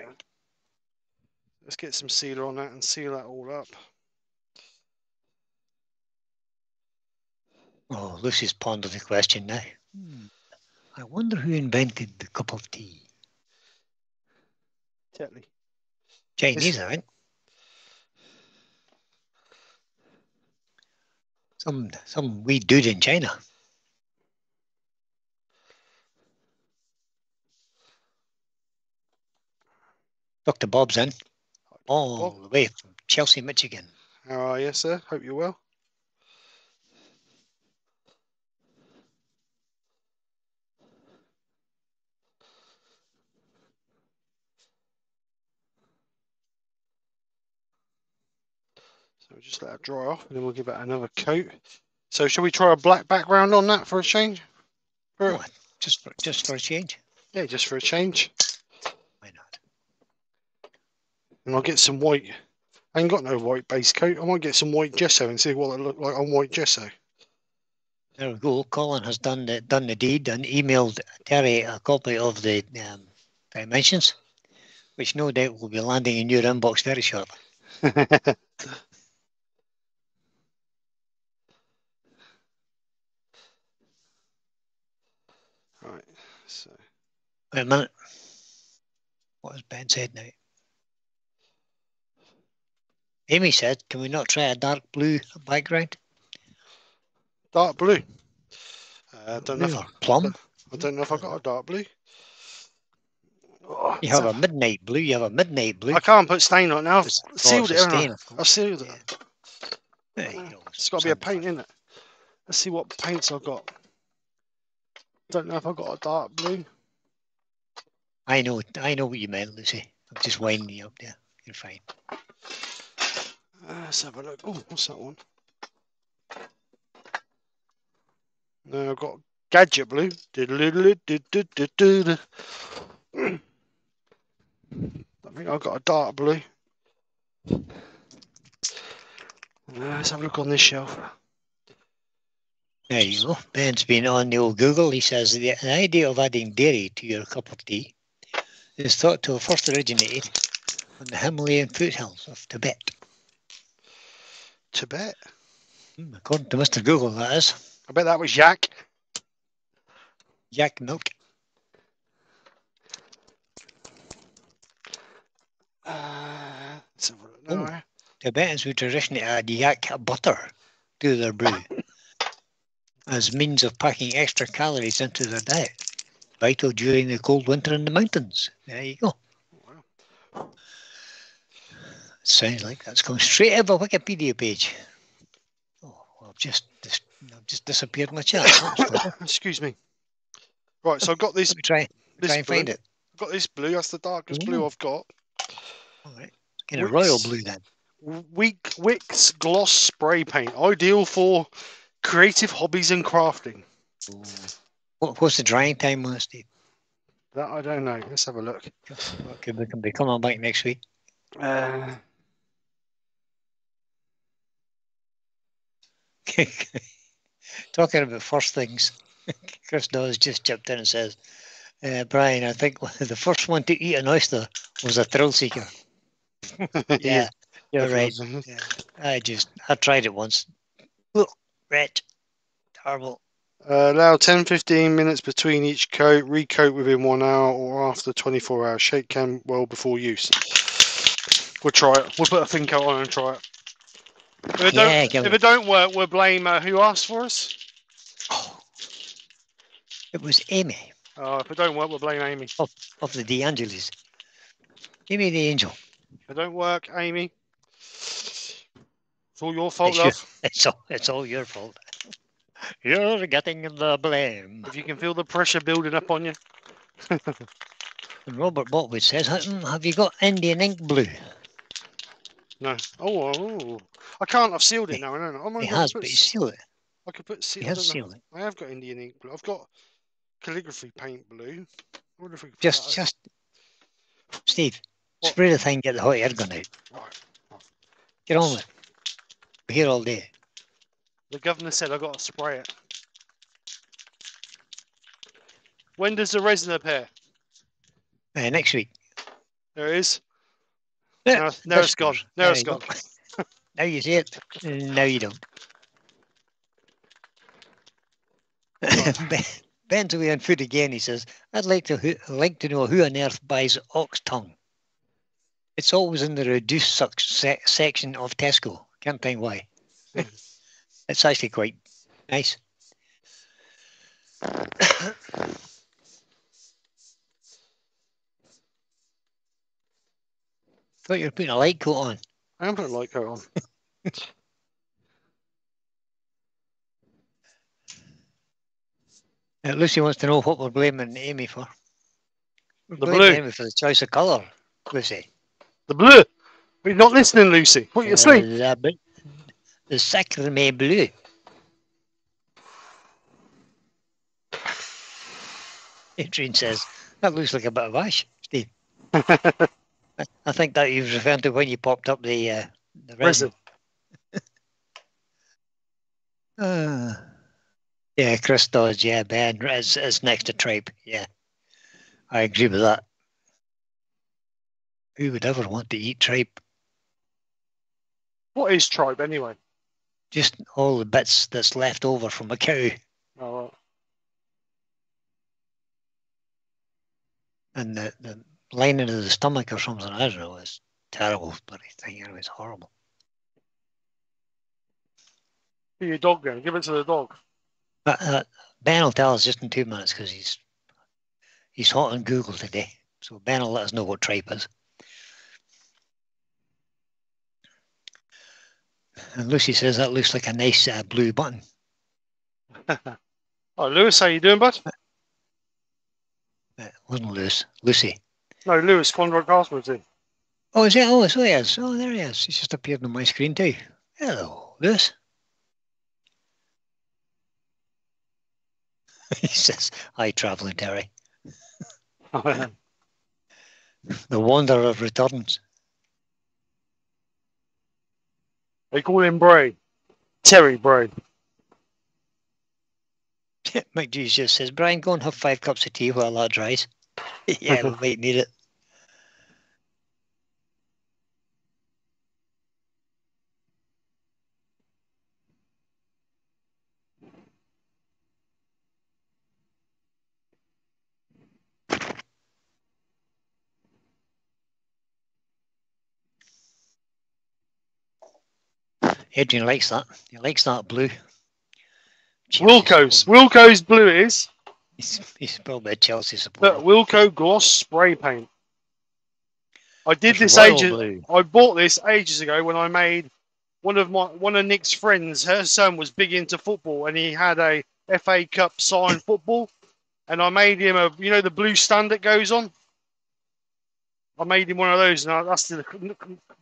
let's get some sealer on that and seal that all up. Oh, Lucy's pondered the question now. Hmm. I wonder who invented the cup of tea. Certainly. Chinese, I think. Some some wee dude in China. Doctor Bob's in, all Bob. the way from Chelsea, Michigan. How are you, sir? Hope you're well. So we'll just let it dry off, and then we'll give it another coat. So, shall we try a black background on that for a change? For oh, just for just for a change. Yeah, just for a change. And I'll get some white. I ain't got no white base coat. I might get some white gesso and see what it looked like on white gesso. There we go. Colin has done the, done the deed and emailed Terry a copy of the um, dimensions, which no doubt will be landing in your inbox very shortly. Right. So. Wait a minute. What has Ben said now? Amy said, can we not try a dark blue background? Dark blue? Uh, I don't know. If I, plum? I don't know if I got a dark blue. Oh, you have a, a midnight blue. You have a midnight blue. I can't put stain on now. I've it's sealed it, stain, I? I've sealed it. Yeah. There you go. It's got to be a paint, isn't it? Let's see what paints I've got. I don't know if I've got a dark blue. I know, I know what you meant, Lucy. I'm just winding you up there. You're fine. Uh, let's have a look. Oh, what's that one? No, I've got gadget blue. I think I've got a dark blue. Uh, let's have a look on this shelf. There you go. Ben's been on the old Google. He says the idea of adding dairy to your cup of tea is thought to have first originated on the Himalayan foothills of Tibet. Tibet. According to Mister Google, that is. I bet that was yak. Yak milk. Uh, oh, Tibetans would traditionally add yak butter to their brew as means of packing extra calories into their diet. Vital during the cold winter in the mountains. There you go. Sounds like that's coming straight out of a Wikipedia page. Oh, well, I've just dis I've just disappeared my chat. Excuse me. Right, so I've got this. Let me try, this try and blue. find it. I've got this blue. That's the darkest Ooh. blue I've got. All right, get a royal blue then. Weak Wicks gloss spray paint, ideal for creative hobbies and crafting. Ooh. What what's the drying time on this, Dave? That I don't know. Let's have a look. Okay, we can be coming back next week. Uh. Talking about first things, Chris Dawes just jumped in and says, uh, Brian, I think the first one to eat an oyster was a thrill seeker. Yeah, you're right. Yeah. I just, I tried it once. Ugh, wretch. Horrible. Uh, allow ten to fifteen minutes between each coat, recoat within one hour or after twenty-four hours. Shake can well before use. We'll try it. We'll put a thin coat on and try it. If it, yeah, don't, if it don't work, we'll blame uh, who asked for us. Oh, it was Amy. Oh, if it don't work, we'll blame Amy. Of, of the De Angelis. Give me the angel. If it don't work, Amy, it's all your fault, it's love. Your, it's, all, it's all your fault. You're getting the blame. If you can feel the pressure building up on you. Robert Botwood says, have you got Indian ink blue? No. Oh, oh, I can't. I've sealed it, it now. I don't know. It has, but you seal it. I could put seal. It has sealed it. I have got Indian ink blue. I've got calligraphy paint blue. I wonder if we could just, just, out. Steve, what? Spray the thing. Get the hot air gun out. Right. Right. Get on with it. We're here all day. The governor said I got to spray it. When does the resin appear? Uh, next week. There it is. No, no, it's gone. No, it's gone. Now you see it. Now you don't. Bends away on food again. He says, I'd like to like to know who on earth buys ox tongue. It's always in the reduced se section of Tesco. Can't think why. It's actually quite nice. Thought you were putting a light coat on. I am putting a light coat on. Uh, Lucy wants to know what we're blaming Amy for. We're the blaming blue. Amy for the choice of colour, Lucy. The blue. We're not listening, Lucy. What are you uh, asleep? The, the sacrament blue. Adrian says, that looks like a bit of ash, Steve. I, I think that you've referred to when you popped up the, uh, the resin. uh, Yeah, Chris does. Yeah, Ben, it's, it's next to tripe. Yeah, I agree with that. Who would ever want to eat tripe? What is tripe anyway? Just all the bits that's left over from a cow. Oh. Right. And the, the lining of the stomach or something, I don't know, it's terrible, but I think it's horrible. Give your dog then, give it to the dog. Uh, uh, Ben will tell us just in two minutes because he's he's hot on Google today. So Ben will let us know what tripe is. And Lucy says that looks like a nice uh, blue button. Oh, Lewis, how you doing, bud? It wasn't Lewis, Lucy. No, Lewis, Conrad Castle's in. Oh, is it? Oh, so he is. Oh, there he is. He's just appeared on my screen too. Hello, Lewis. He says, "Hi, travelling Terry." The wanderer returns. They call him Bray, Terry Bray. Mike G just says, "Brian, go and have five cups of tea while that dries." Yeah, we might need it. Adrian likes that. He likes that blue. Chelsea Wilco's. Support. Wilco's blue it is. He's, he's probably a Chelsea supporter. But Wilco gloss spray paint. I did it's this ages. Blue. I bought this ages ago when I made one of my one of Nick's friends. Her son was big into football, and he had a F A Cup signed football. And I made him a you know the blue stand that goes on. I made him one of those, and I, that's the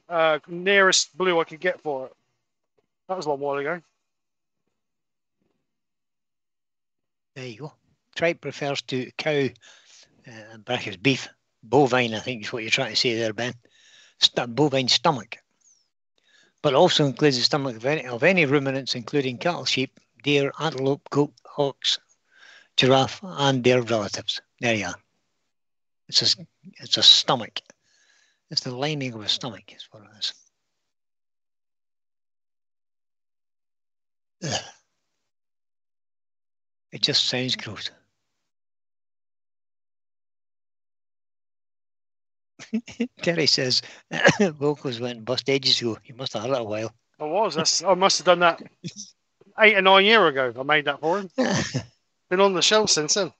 uh, nearest blue I could get for it. That was a long while ago. There you go. Tripe refers to cow, uh, brackets beef, bovine, I think is what you're trying to say there, Ben. St bovine stomach. But also includes the stomach of any, of any ruminants, including cattle, sheep, deer, antelope, goat, ox, giraffe, and their relatives. There you are. It's a, it's a stomach. It's the lining of a stomach, is what it is. It just sounds gross. Terry says Wilco's went bust ages ago. You must have had it a while. I was. That's, I must have done that eight or nine years ago. I made that for him. Been on the shelf since then.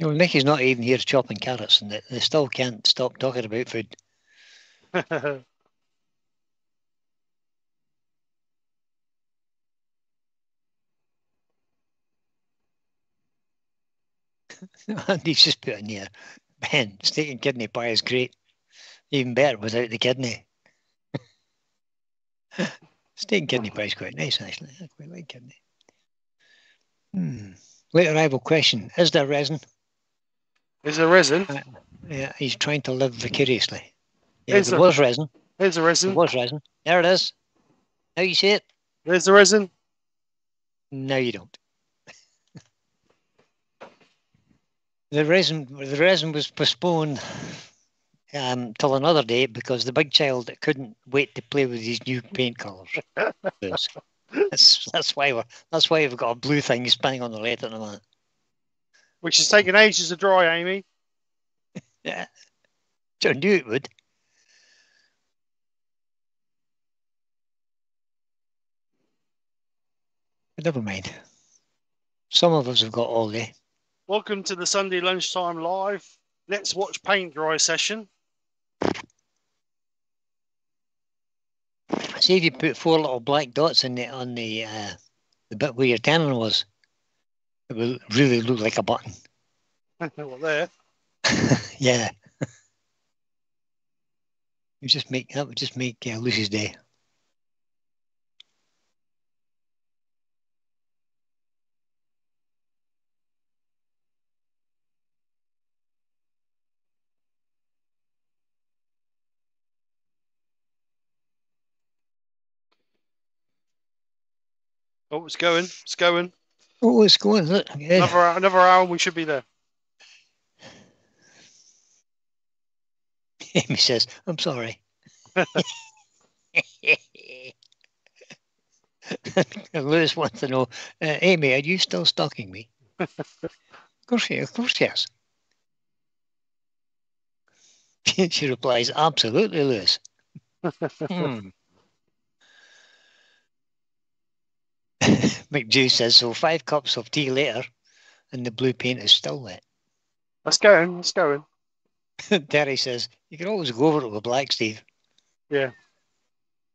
You know, Nicky's not even here chopping carrots, and they still can't stop talking about food. Andy's just put in here, Ben, steak and kidney pie is great. Even better without the kidney. Steak and kidney pie is quite nice, actually. I quite like kidney. Hmm. Late arrival question, is there resin? Is there resin? Uh, yeah, he's trying to live vicariously. Yeah, there was resin. There's the resin. There was resin. There it is. Now you see it. There's the resin. No, you don't. the resin. The resin was postponed um, till another day because the big child couldn't wait to play with his new paint colours. that's, that's why we're that's why we've got a blue thing spinning on the lathe at the moment, which is taking ages to dry, Amy. Yeah, I knew it would. But never mind. Some of us have got all day. Welcome to the Sunday Lunchtime Live Let's Watch Paint Dry session. See if you put four little black dots in the, on the, uh, the bit where your tenon was. It will really look like a button. Well, there. Yeah. You just make, that would just make uh, Lucy's day. Oh, it's going. It's going. Oh, it's going. Look, yeah. Another hour, another hour, we should be there. Amy says, I'm sorry. Lewis wants to know, uh, Amy, are you still stalking me? Of course, yeah, of course, yes. She replies, absolutely, Lewis. Hmm. McJew says, so five cups of tea later, and the blue paint is still wet. Let's go in, let's go in. Terry says, you can always go over it with black, Steve. Yeah.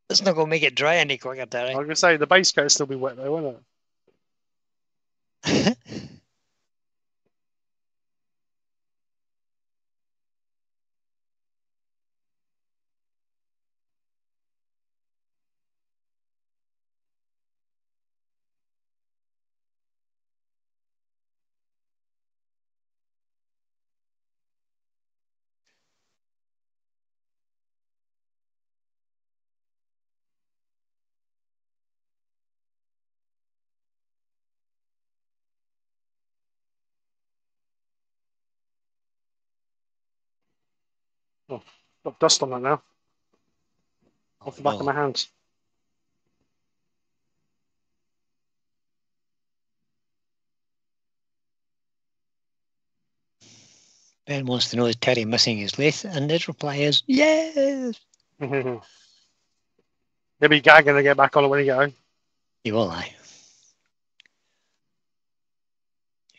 That's not going to make it dry any quicker, Terry. I was going to say, the base coat will still be wet though, won't it? Oh, got dust on that now. Off the back oh. of my hands. Ben wants to know, is Terry missing his lathe? And his reply is, yes! He'll be gagging to get back on it when he gets home. He will, aye.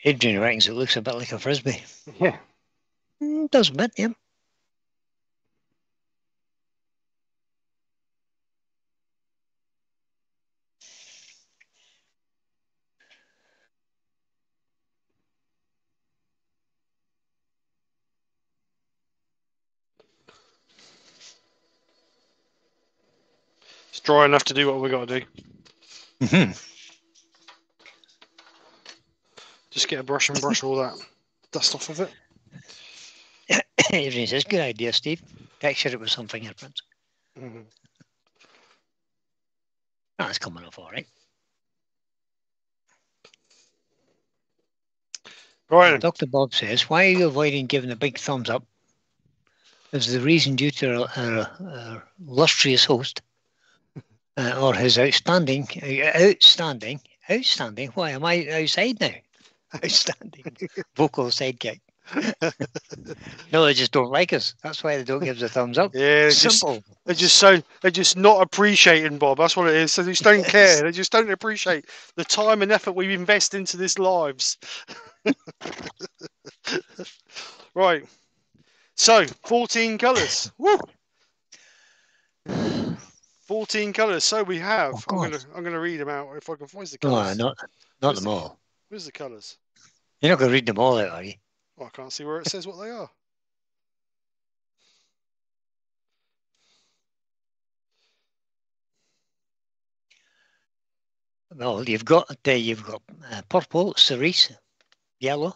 Adrian reckons it looks a bit like a frisbee. Yeah. Mm, does a bit, yeah. Dry enough to do what we got to do. Mm-hmm. Just get a brush and brush all that dust off of it. Adrian says, good idea, Steve. Make sure it was something different. Mm-hmm. Oh, that's coming off all right. Right. Doctor Bob says, why are you avoiding giving a big thumbs up? Is the reason due to our, our, our illustrious host? Uh, or his outstanding, outstanding, outstanding, why am I outside now? Outstanding vocal sidekick. No, they just don't like us. That's why they don't give us a thumbs up. Yeah, simple. Just, they're just so, they're just not appreciating, Bob. That's what it is. They just don't care. They just don't appreciate the time and effort we invest into this lives. Right. So, fourteen colours. Woo! Fourteen colours. So we have. Oh, I'm going to. I'm going to read them out if I can find the colours. No, not not where's them the, all. Where's the colours? You're not going to read them all out, are you? Well, I can't see where it says what they are. Well, you've got uh, you've got uh, purple, cerise, yellow,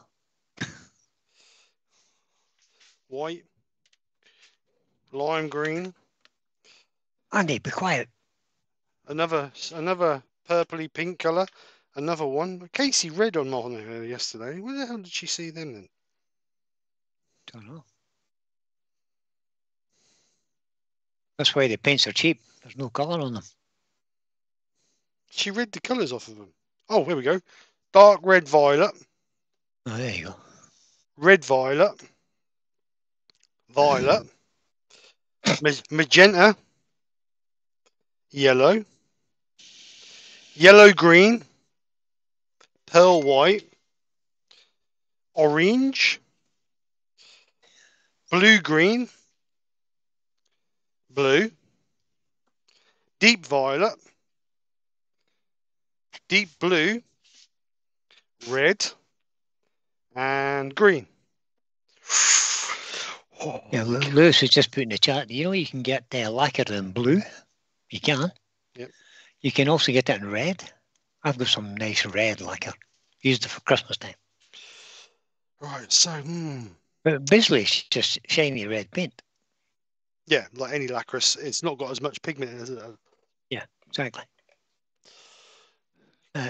white, lime green. Andy, be quiet. Another another purpley pink colour. Another one. Casey read on Molly yesterday. Where the hell did she see them then? Don't know. That's why the paints are cheap. There's no colour on them. She read the colours off of them. Oh, here we go. Dark red violet. Oh, there you go. Red violet. Violet. Magenta. Yellow. Yellow green. Pearl white. Orange. Blue green. Blue. Deep violet. Deep blue. Red. And green. Oh, yeah, Lewis was just putting in the chat, you know, you can get uh, lacquered in blue. You can. Yep. You can also get it in red. I've got some nice red lacquer. Used it for Christmas time. Right, so... Hmm. But basically, it's just shiny red paint. Yeah, like any lacquer, it's not got as much pigment in it. Yeah, exactly. Uh,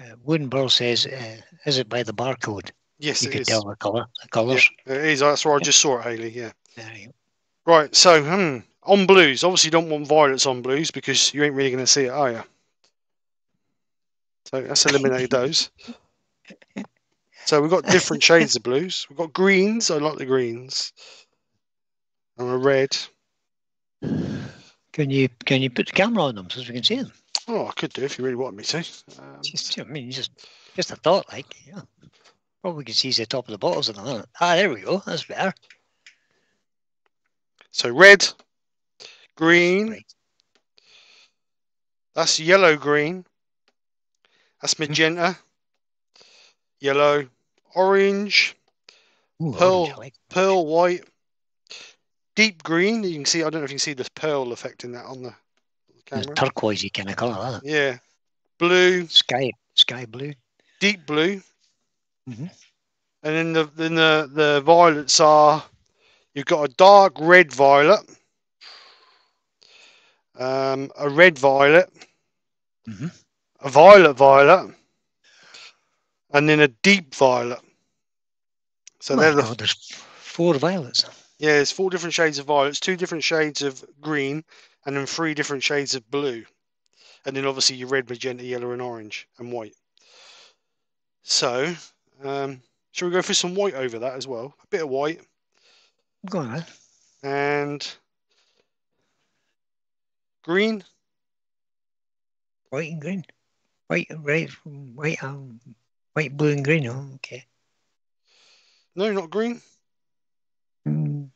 uh, Woodenburl says, uh, is it by the barcode? Yes, you it can is. tell the colour, the colours. Yeah, it is. That's where I just saw it, Hayley. Yeah. There you go. Right. So, hmm, on blues, obviously, you don't want violets on blues because you ain't really going to see it, are you? So that's eliminated those. So we've got different shades of blues. We've got greens. I like the greens. And a red. Can you can you put the camera on them so we can see them? Oh, I could do if you really want me to. Um, just, I mean, just just a thought, like yeah. Probably can see the top of the bottles in a minute. Ah, there we go. That's better. So red, green. Right. That's yellow green. That's magenta. Yellow, orange, Ooh, pearl, orange, like pearl white, deep green. You can see. I don't know if you can see the pearl effect in that on the, the camera. Turquoisey kind of colour. Yeah. Blue. Sky. Sky blue. Deep blue. Mm-hmm. And then the then the, the violets are, you've got a dark red violet, um, a red violet, mm-hmm. a violet violet, and then a deep violet. So oh they're the, God, there's four violets. Yeah, there's four different shades of violets, two different shades of green, and then three different shades of blue, and then obviously your red, magenta, yellow, and orange, and white. So. Um, shall we go for some white over that as well? A bit of white. Go on, man. And green. White and green. White, red, white, um, white, blue, and green. Oh, okay. No, not green. Mm.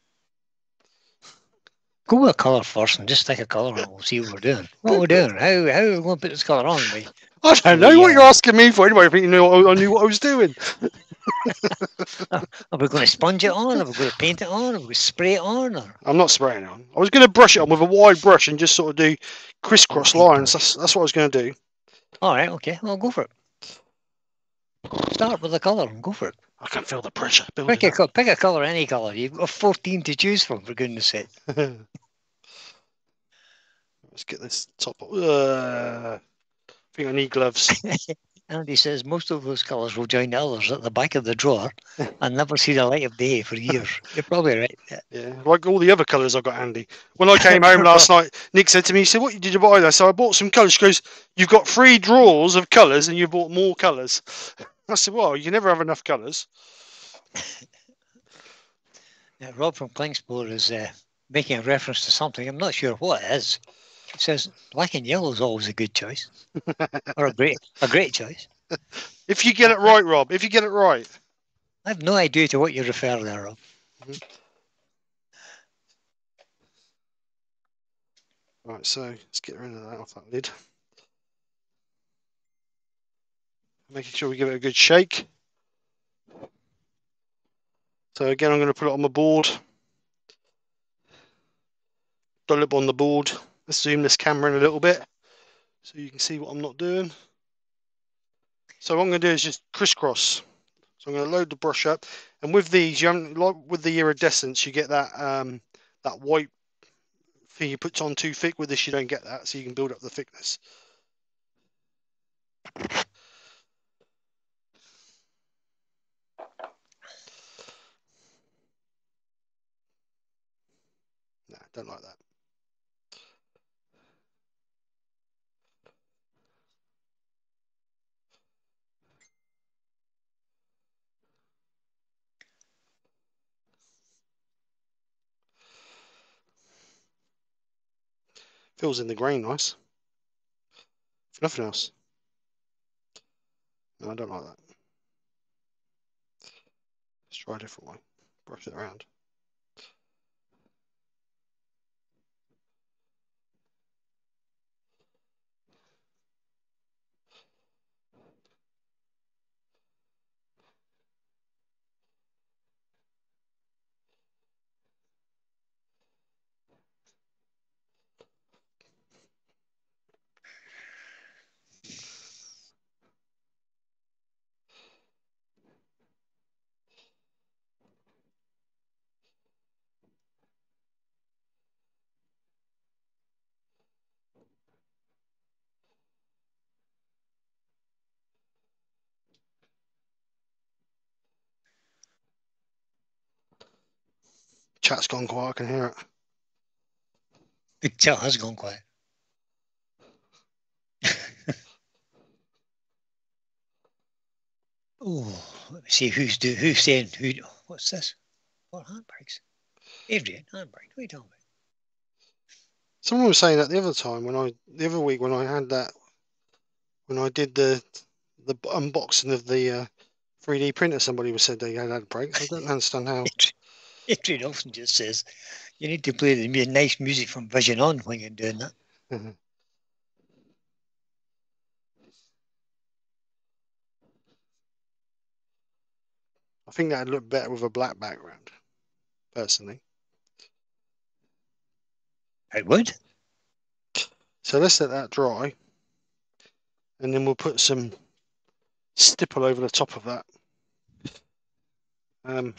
Go with a colour first and just stick a colour on. We'll see what we're doing. What we're doing? How how are we going to put this colour on? We, I don't know we, what uh, you're asking me for. Anybody think you know I knew what I was doing? Are we going to sponge it on? Are we going to paint it on? Are we going to spray it on? Or? I'm not spraying it on. I was going to brush it on with a wide brush and just sort of do crisscross lines. That's that's what I was going to do. All right. Okay. Well, go for it. Start with the colour and go for it. I can feel the pressure. Pick a, pick a colour, any colour. You've got fourteen to choose from, for goodness sake. Let's get this top up. Uh, I think I need gloves. Andy says most of those colours will join the others at the back of the drawer and never see the light of day for years. You're probably right. Yeah, like all the other colours I've got, Andy. When I came home last night, Nick said to me, he said, what did you buy there? So I bought some colours. She goes, you've got three drawers of colours and you bought more colours. I said, well, you never have enough colours. Now, Rob from Klingspor is uh, making a reference to something. I'm not sure what it is. He says, black and yellow is always a good choice. Or a great a great choice. If you get it right, Rob. If you get it right. I have no idea to what you refer there, Rob. Mm-hmm. Right, so let's get rid of that off that lid. Making sure we give it a good shake. So again, I'm going to put it on the board. Dollop on the board. Let's zoom this camera in a little bit so you can see what I'm not doing. So what I'm going to do is just crisscross. So I'm going to load the brush up, and with these, you haven't, like with the iridescence, you get that um, that white thing you put on too thick. With this, you don't get that, so you can build up the thickness. Don't like that. Fills in the green, nice. For nothing else. No, I don't like that. Let's try a different way. Brush it around. Chat's gone quiet, I can hear it. The chat has gone quiet. Oh, let me see who's do who's saying who. What's this? What handbrakes? Adrian, handbrake. What are you talking about? Someone was saying that the other time when I the other week when I had that when I did the the unboxing of the uh, three D printer. Somebody was said they had handbrakes. I don't understand how. Adrian often just says, you need to play the nice music from Vision On when you're doing that. Mm-hmm. I think that'd look better with a black background, personally. It would. So let's let that dry. And then we'll put some stipple over the top of that. Um...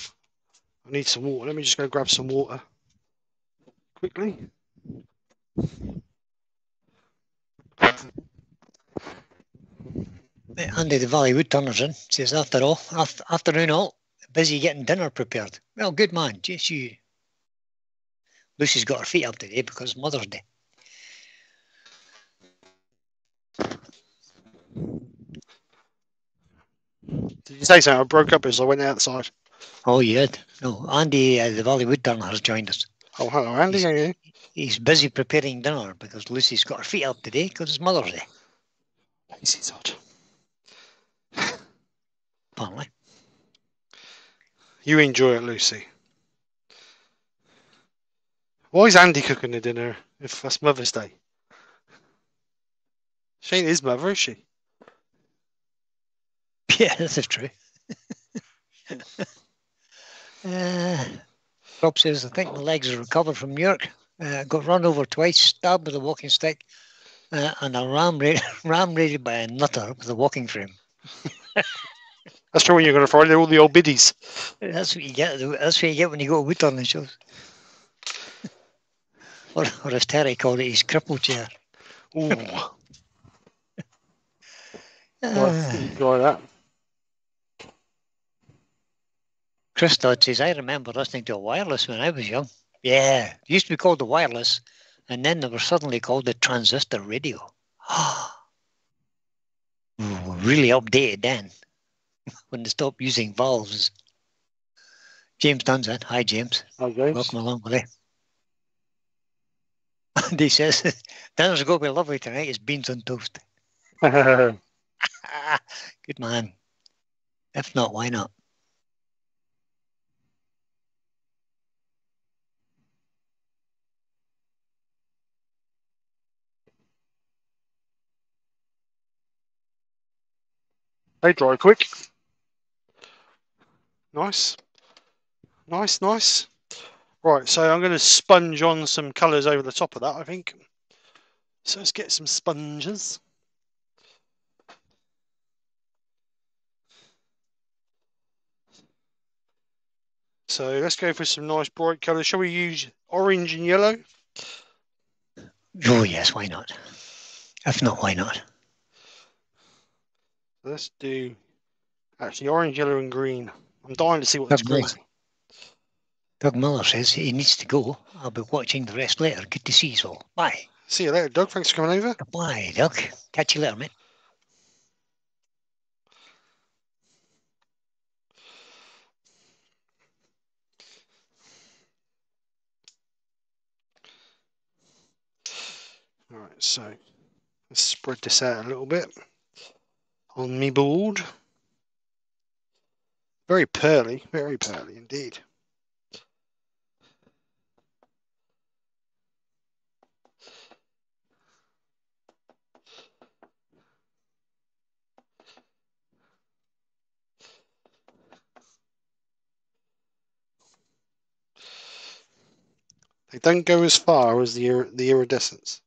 I need some water. Let me just go grab some water quickly. Andy the Valley Wood Turner's in. Says, after all, after, afternoon all, busy getting dinner prepared. Well, good man, just you. Lucy's got her feet up today because Mother's Day. Did you say something? I broke up as I went outside. Oh, you did? No, Andy, uh, the Valley Wood Turner, has joined us. Oh, hello, Andy. He's, how are you? He's busy preparing dinner because Lucy's got her feet up today because it's Mother's Day. Lucy's odd. Apparently. You enjoy it, Lucy. Why is Andy cooking the dinner if that's Mother's Day? She ain't his mother, is she? Yeah, that's true. Uh, Rob says, I think my legs are recovered from Newark. Uh, got run over twice, stabbed with a walking stick, uh, and a ram, ra ram raided by a nutter with a walking frame. That's where you're going to find all the old biddies. That's what you get. That's what you get when you go to Woodland and shows. or, or as Terry called it, his cripple chair. Ooh. uh, well, enjoy that. Chris Dodd says, I remember listening to a wireless when I was young. Yeah, it used to be called the wireless, and then they were suddenly called the transistor radio. Really updated then, when they stopped using valves. James Dunn's in. Hi, James. Hi, James. Welcome along with you. And he says, dinner's going to be lovely tonight. It's beans on toast. Good man. If not, why not? They dry quick. Nice. Nice, nice. Right, so I'm going to sponge on some colours over the top of that, I think. So let's get some sponges. So let's go for some nice bright colours. Shall we use orange and yellow? Oh, yes, why not? If not, why not? Let's do actually orange, yellow, and green. I'm dying to see what Doug Miller. Doug Miller says he needs to go. I'll be watching the rest later. Good to see you all. Bye. See you later, Doug. Thanks for coming over. Bye, Doug. Catch you later, mate. All right, so let's spread this out a little bit on me board. Very pearly, very pearly indeed. They don't go as far as the the iridescence.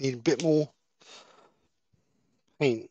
Need a bit more paint.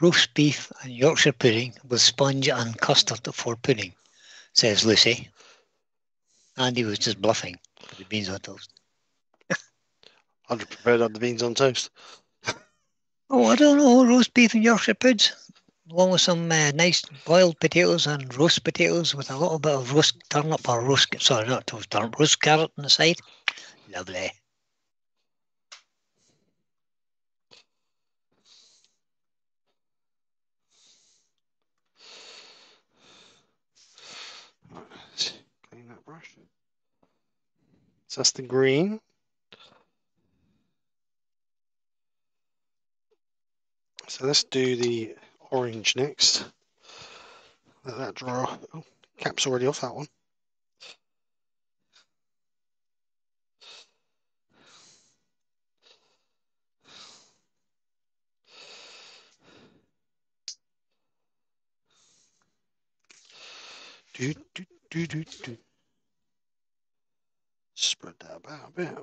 Roast beef and Yorkshire pudding with sponge and custard for pudding, says Lucy. Andy was just bluffing with the beans on toast. I'd have preferred to have the beans on toast. Oh, I don't know, roast beef and Yorkshire puds, along with some uh, nice boiled potatoes and roast potatoes with a little bit of roast turnip or roast, sorry, not toast turnip, roast carrot on the side. Lovely. So that's the green. So let's do the orange next. Let that draw. Oh, cap's already off that one. Do, do, do, do, do. Spread that about a bit.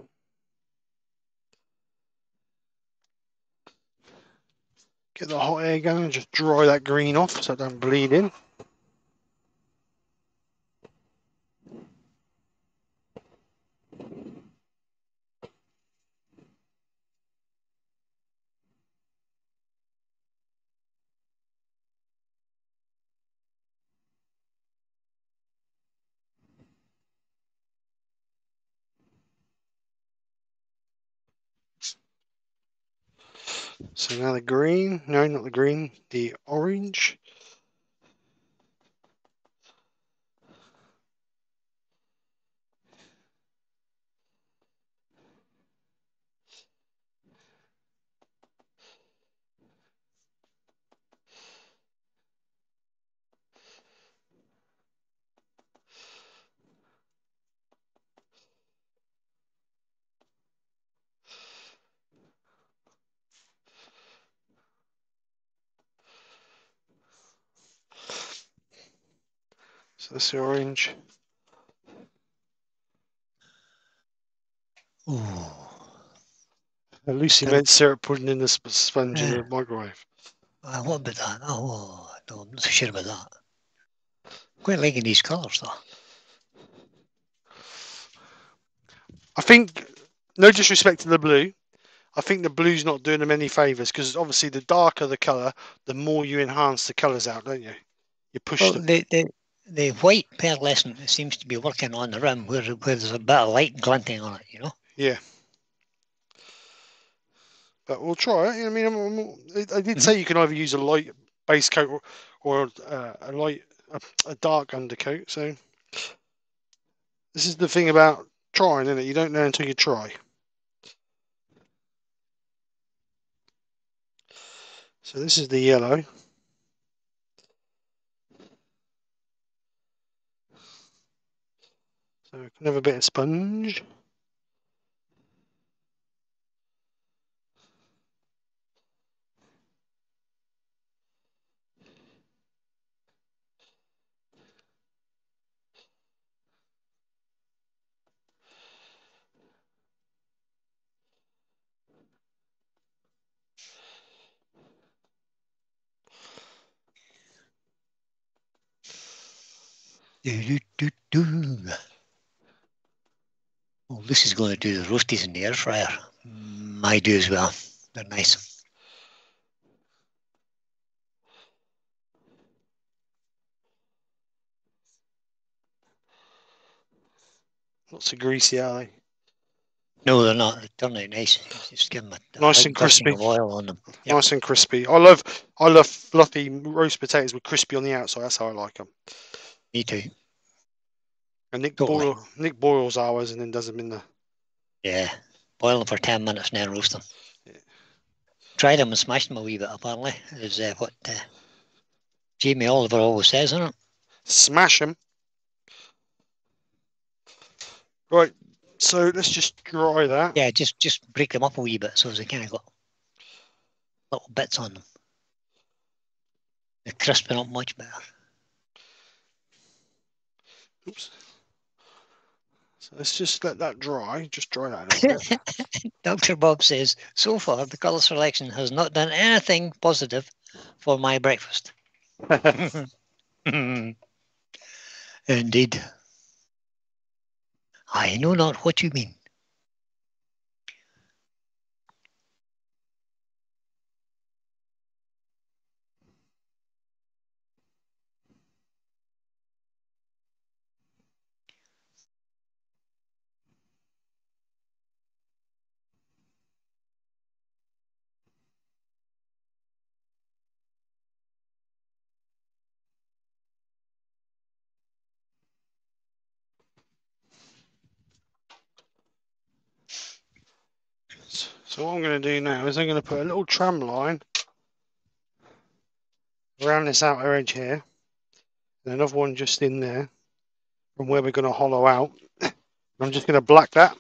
Get the hot air going and just dry that green off so it don't bleed in. So now the green, no, not the green, the orange. This orange. Ooh. Lucy made Sarah putting in the sponge uh, in the microwave. Uh, what about that? Oh, no, I'm not so sure about that. Quite liking these colours though. I think, no disrespect to the blue, I think the blue's not doing them any favours because obviously the darker the colour, the more you enhance the colours out, don't you? You push well, them. They, they... The white pearlescent seems to be working on the rim where, where there's a bit of light glinting on it, you know? Yeah. But we'll try it. I mean, I'm, I'm, I did mm-hmm. say you can either use a light base coat or, or uh, a light, a, a dark undercoat. So this is the thing about trying, isn't it? You don't know until you try. So this is the yellow. So we can have a bit of sponge. Do, do, do, do. Lucy's going to do the roasties in the air fryer. I do as well. They're nice. Not so greasy, are they? No, they're not. They turn out nice. Just give them a nice and crispy oil on them. Yep. Nice and crispy. I love, I love fluffy roast potatoes with crispy on the outside. That's how I like them. Me too. And Nick totally. Boyle, Nick boils ours and then does them in the. Yeah, boil them for ten minutes and then roast them. Yeah. Tried them and smashed them a wee bit. Apparently, is uh, what uh, Jamie Oliver always says, isn't it? Smash them. Right. So let's just dry that. Yeah, just just break them up a wee bit so they kind of got little bits on them. They're crisping up much better. Oops. So let's just let that dry. Just dry that. Doctor Bob says, so far the colour selection has not done anything positive for my breakfast. Indeed. I know not what you mean. So what I'm going to do now is I'm going to put a little tram line around this outer edge here, and another one just in there from where we're going to hollow out. I'm just going to black that.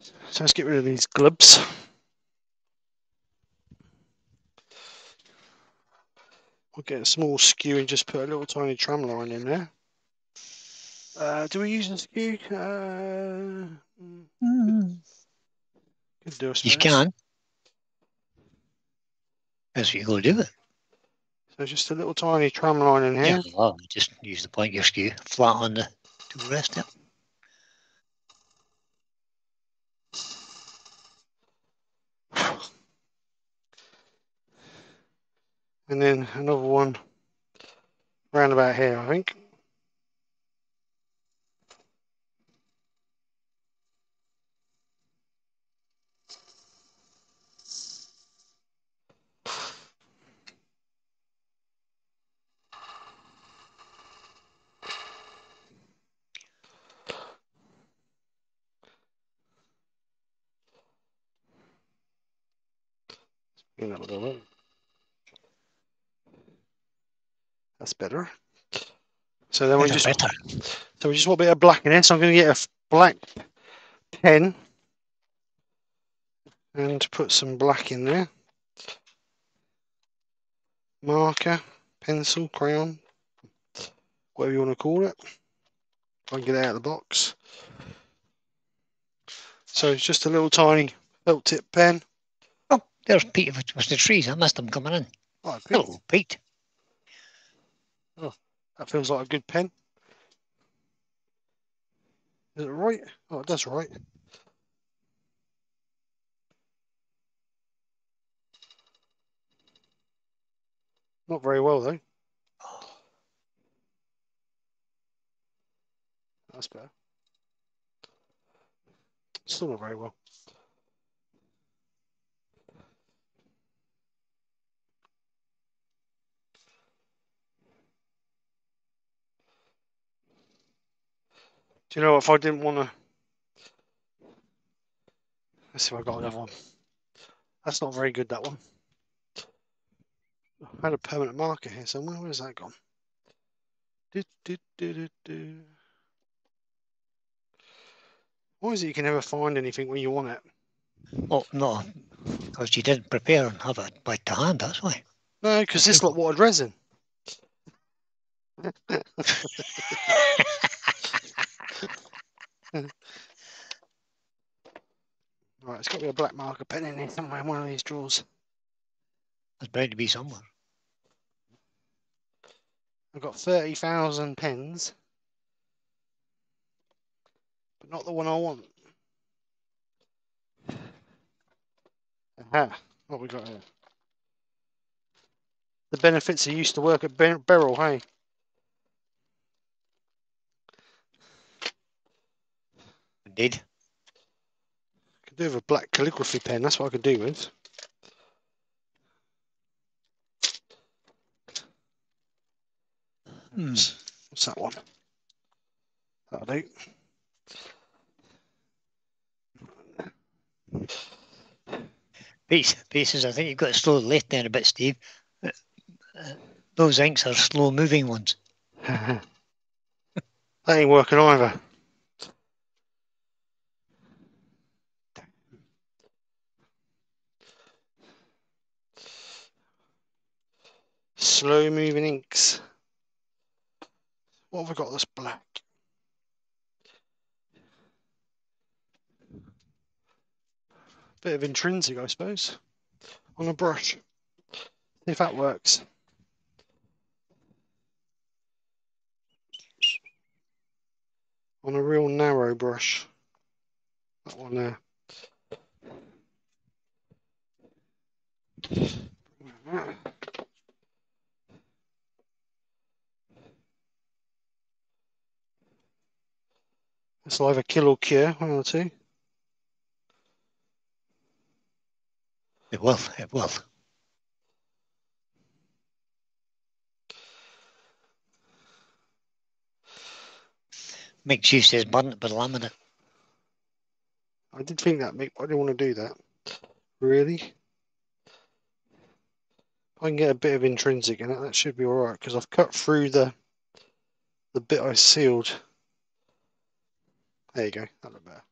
So let's get rid of these globs. We'll get a small skew and just put a little tiny tram line in there. Uh, do we use a skew? Uh, mm. do you can. That's what you're going to do it. So just a little tiny tram line in here. Yeah, well, just use the point of your skew, flat on the to rest it. And then another one round about here, I think. That a little bit. That's better. So then we just better. So we just want a bit of black in it. So I'm going to get a black pen and put some black in there. Marker, pencil, crayon, whatever you want to call it. I can get it out of the box. So it's just a little tiny felt tip pen. There's Pete with the trees. I missed him coming in. Oh, Pete. Hello, Pete. Oh, that feels like a good pen. Is it right? Oh, it does right. Not very well, though. That's better. Still not very well. You know, if I didn't want to, let's see if I got another one. That's not very good, that one. I had a permanent marker here somewhere. Where's that gone? Do, do, do, do, do. Why is it you can never find anything when you want it? Well, no, because you didn't prepare and have it by the hand, that's why. No, because it's like watered resin. Right, it's got to be a black marker pen in here somewhere in one of these drawers. There's bound to be somewhere. I've got thirty thousand pens. but not the one I want. Aha, what have we got here? The benefits are used to work at Ber Beryl, hey? Indeed. I could do with a black calligraphy pen, that's what I could do with. Hmm. What's that one? That'll do. Piece, pieces, I think you've got to slow the lathe down a bit, Steve. Uh, uh, those inks are slow moving ones. That ain't working either. Slow moving inks. What have we got that's black? Bit of intrinsic, I suppose, on a brush. See if that works. On a real narrow brush. That one there. It's either kill or cure, one or two. It will, it will. Mick Chu says burn it but laminate. I did think that, Mick, but I didn't want to do that. Really? I can get a bit of intrinsic in it, that should be alright, because I've cut through the the bit I sealed. There you go, that looked better.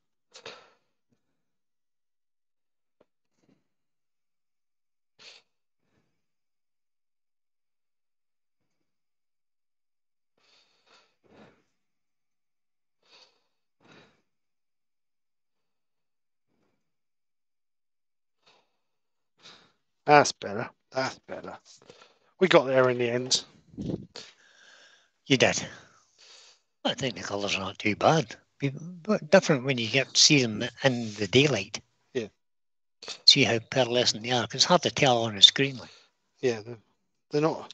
That's better. That's better. We got there in the end. You did. I think the colours are not too bad. But different when you get to see them in the daylight. Yeah. See how pearlescent they are. Because it's hard to tell on a screen. Like. Yeah, they're, they're not.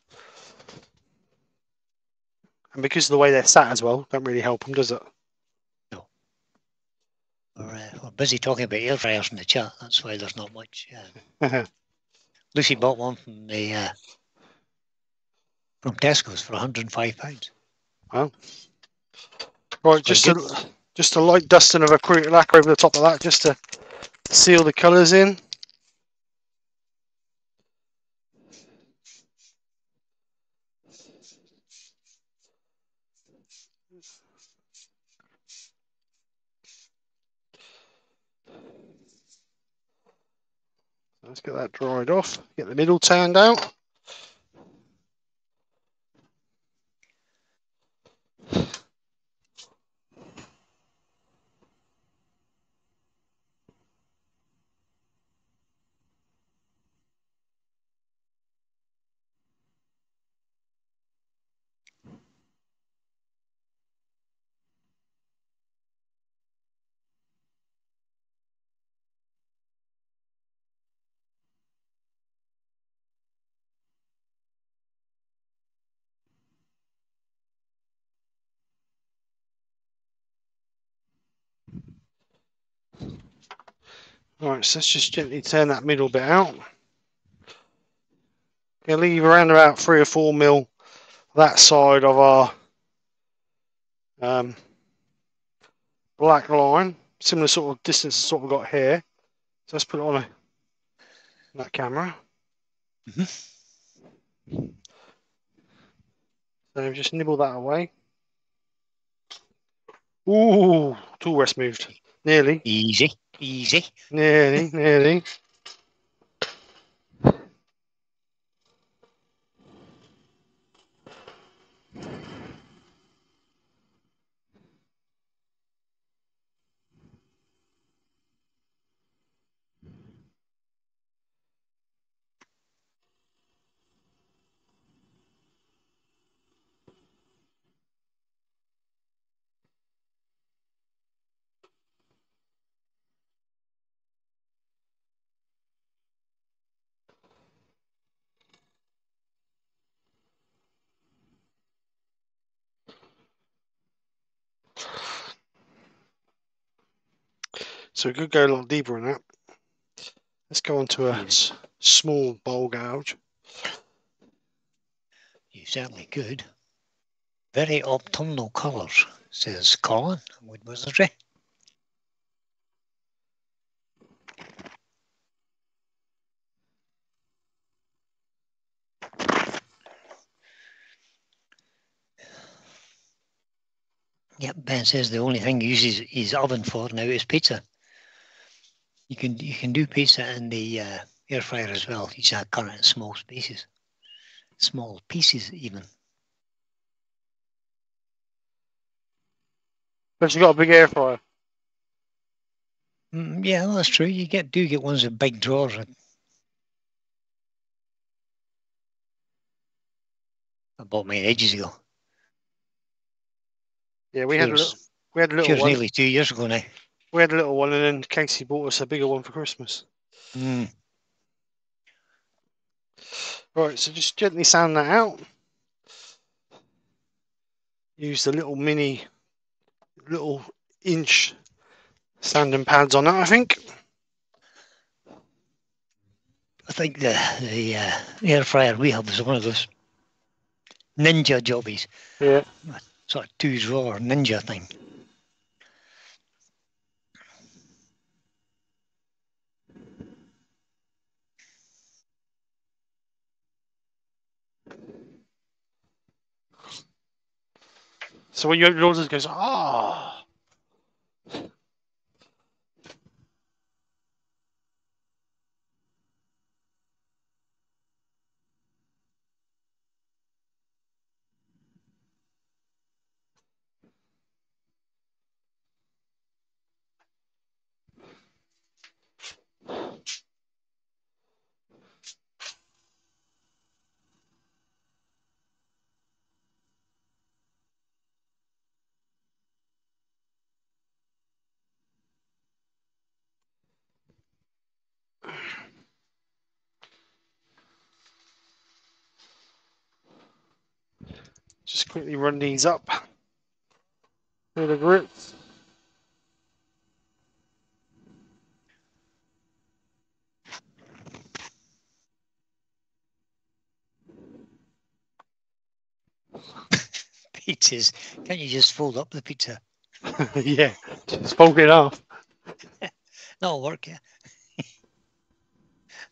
And because of the way they're sat as well, don't really help them, does it? No. We're, uh, we're busy talking about air fryers in the chat. That's why there's not much. Uh, Lucy bought one from the uh, from Tesco's for one hundred and five pounds. Wow. Right, just a, just a light dusting of acrylic lacquer over the top of that, just to seal the colours in. Let's get that dried off, get the middle turned out. Alright, so let's just gently turn that middle bit out. We'll leave around about three or four mil that side of our um, black line. Similar sort of distance to what we've got here. So let's put it on, a, on that camera. Mm-hmm. So just nibble that away. Ooh, tool rest moved. Nearly. Easy. Easy. Nearly, nearly. So we could go a lot deeper in that. Let's go on to a yeah. s small bowl gouge. You certainly could. Very autumnal colours, says Colin, Wood Wizardry. Yep, Ben says the only thing he uses his oven for now is pizza. You can you can do pizza in the uh, air fryer as well. You just have current in small spaces, small pieces even. But you got a big air fryer. Mm, yeah, that's true. You get do get ones with big drawers. A, I bought mine ages ago. Yeah, we had a little, we had a little one. It was nearly two years ago now. We had a little one, and then Casey bought us a bigger one for Christmas. Mm. Right, so just gently sound that out. Use the little mini, little inch sanding pads on it. I think. I think the the uh, air fryer we have is one of those ninja jobbies. Yeah. Sort of two drawer ninja thing. So when you open yours, it goes, ah. Oh. Just quickly run these up through the grits. Pizzas. Can't you just fold up the pizza? Yeah, just fold it off. That'll work, yeah.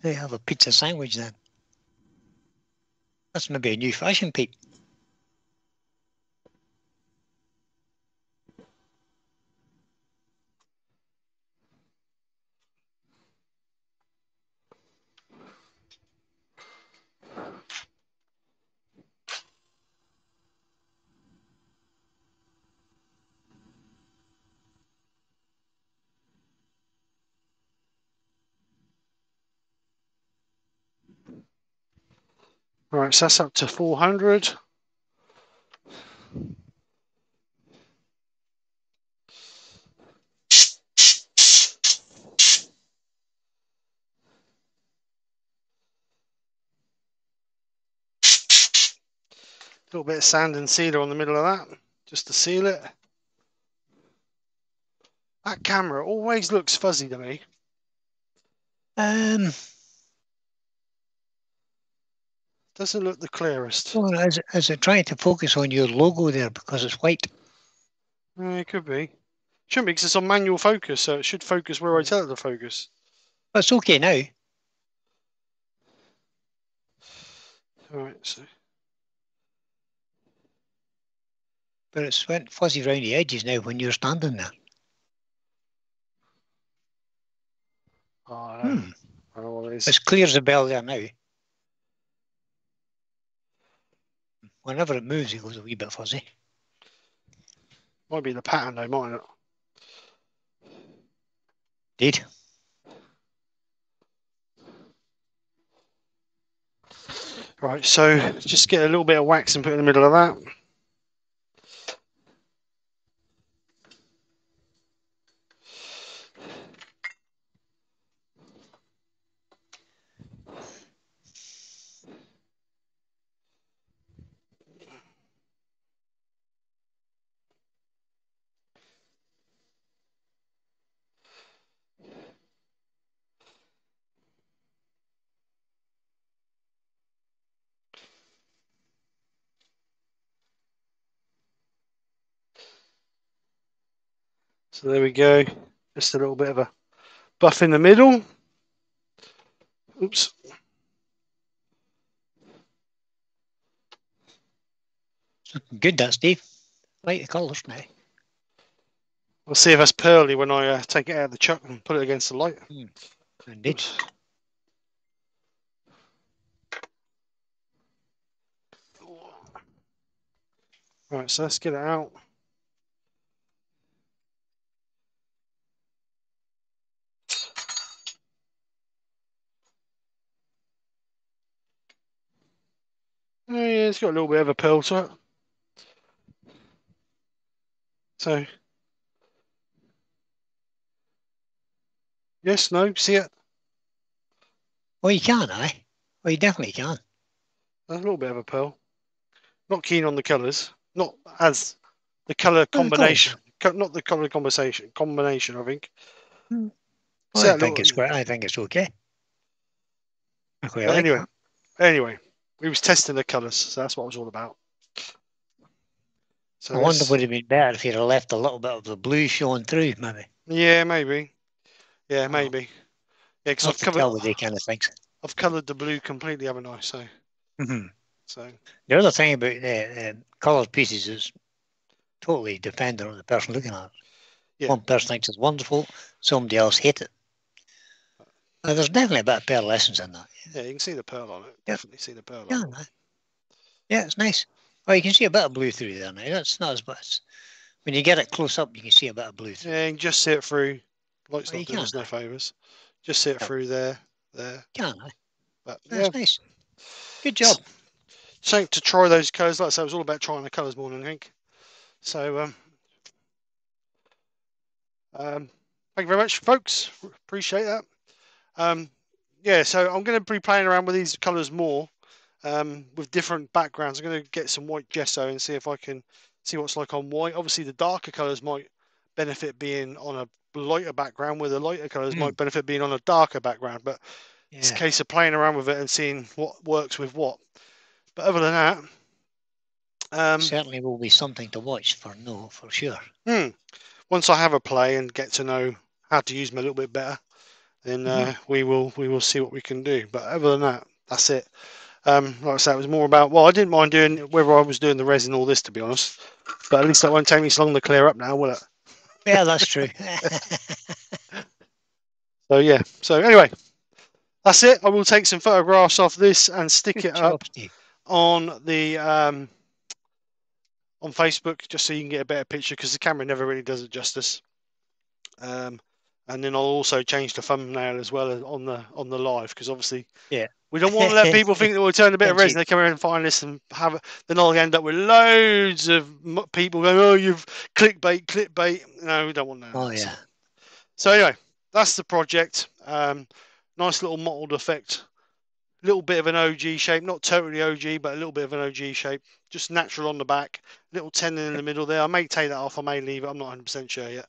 They have a pizza sandwich then. That's maybe a new fashion, Pete. Right, so that's up to four hundred. Little bit of sand and sealer on the middle of that, just to seal it. That camera always looks fuzzy to me. Um. Doesn't look the clearest. Well, as as I try to focus on your logo there because it's white. Yeah, it could be. Shouldn't be because it's on manual focus, so it should focus where I tell it to focus. That's okay now. All right, so. But it's went fuzzy around the edges now when you're standing there. Oh, I don't, hmm. I don't know what it is. It's clear as a bell there now. Whenever it moves, it goes a wee bit fuzzy. Might be the pattern though, might it? Indeed. Right, so just get a little bit of wax and put it in the middle of that. So there we go. Just a little bit of a buff in the middle. Oops. Looking good, that, Steve. Like the colours now. We'll see if that's pearly when I uh, take it out of the chuck and put it against the light. Mm. Indeed. Oops. Right, so let's get it out. Oh, yeah, it's got a little bit of a pearl to it. So, yes, no, see it? Well, you can, eh? Well, you definitely can. That's a little bit of a pearl. Not keen on the colours. Not as the colour combination, oh, not the colour combination. Combination, I think. Mm. Well, so I think little, it's great. I think it's okay. okay like anyway, that. anyway, we was testing the colours, so that's what it was all about. So I wonder would it have been better if you'd have left a little bit of the blue showing through, maybe. Yeah, maybe. Yeah, oh. maybe. Yeah, because I've covered the kind of things. I've coloured the blue completely, haven't I? So. Mm-hmm. So the other thing about uh, um, coloured pieces is totally dependent on the person looking at it. Yeah. One person thinks it's wonderful, somebody else hates it. Now, there's definitely a bit of pearl essence in that. Yeah, you can see the pearl on it. Yeah. Definitely see the pearl yeah, on it. Yeah, it's nice. Well, you can see a bit of blue through there now. That's not as much. When you get it close up, you can see a bit of blue through. Yeah, you can just see it through. Light's well, not doing us no favours. Just see it yeah. through there, there. Can I? But, yeah. That's nice. Good job. So to try those colours, like I said, it was all about trying the colours more than I think. So, um, um, thank you very much, folks. Appreciate that. Um, yeah, so I'm going to be playing around with these colours more um, with different backgrounds. I'm going to get some white gesso and see if I can see what's like on white. Obviously, the darker colours might benefit being on a lighter background, where the lighter colours mm. might benefit being on a darker background. But yeah. it's a case of playing around with it and seeing what works with what. But other than that, um, certainly will be something to watch for no for sure. Hmm. Once I have a play and get to know how to use them a little bit better, then mm-hmm. uh, we will we will see what we can do. But other than that, that's it. Um, like I said, it was more about well, I didn't mind doing whether I was doing the resin or this, to be honest. But at least that won't take me so long to clear up now, will it? Yeah, that's true. So yeah. So anyway, that's it. I will take some photographs off this and stick Good it job, up. Steve. On the um, on Facebook, just so you can get a better picture, because the camera never really does it justice. Um, and then I'll also change the thumbnail as well on the on the live, because obviously, yeah, we don't want to let people think that we're turning a bit of resin. They come in and find this and have it. Then I'll end up with loads of people going, "Oh, you've clickbait, clickbait." No, we don't want that. Oh yeah. So anyway, that's the project. Um, nice little mottled effect. Little bit of an O G shape, not totally O G, but a little bit of an O G shape, just natural on the back, little tendon in the middle there. I may take that off, I may leave it, I'm not one hundred percent sure yet.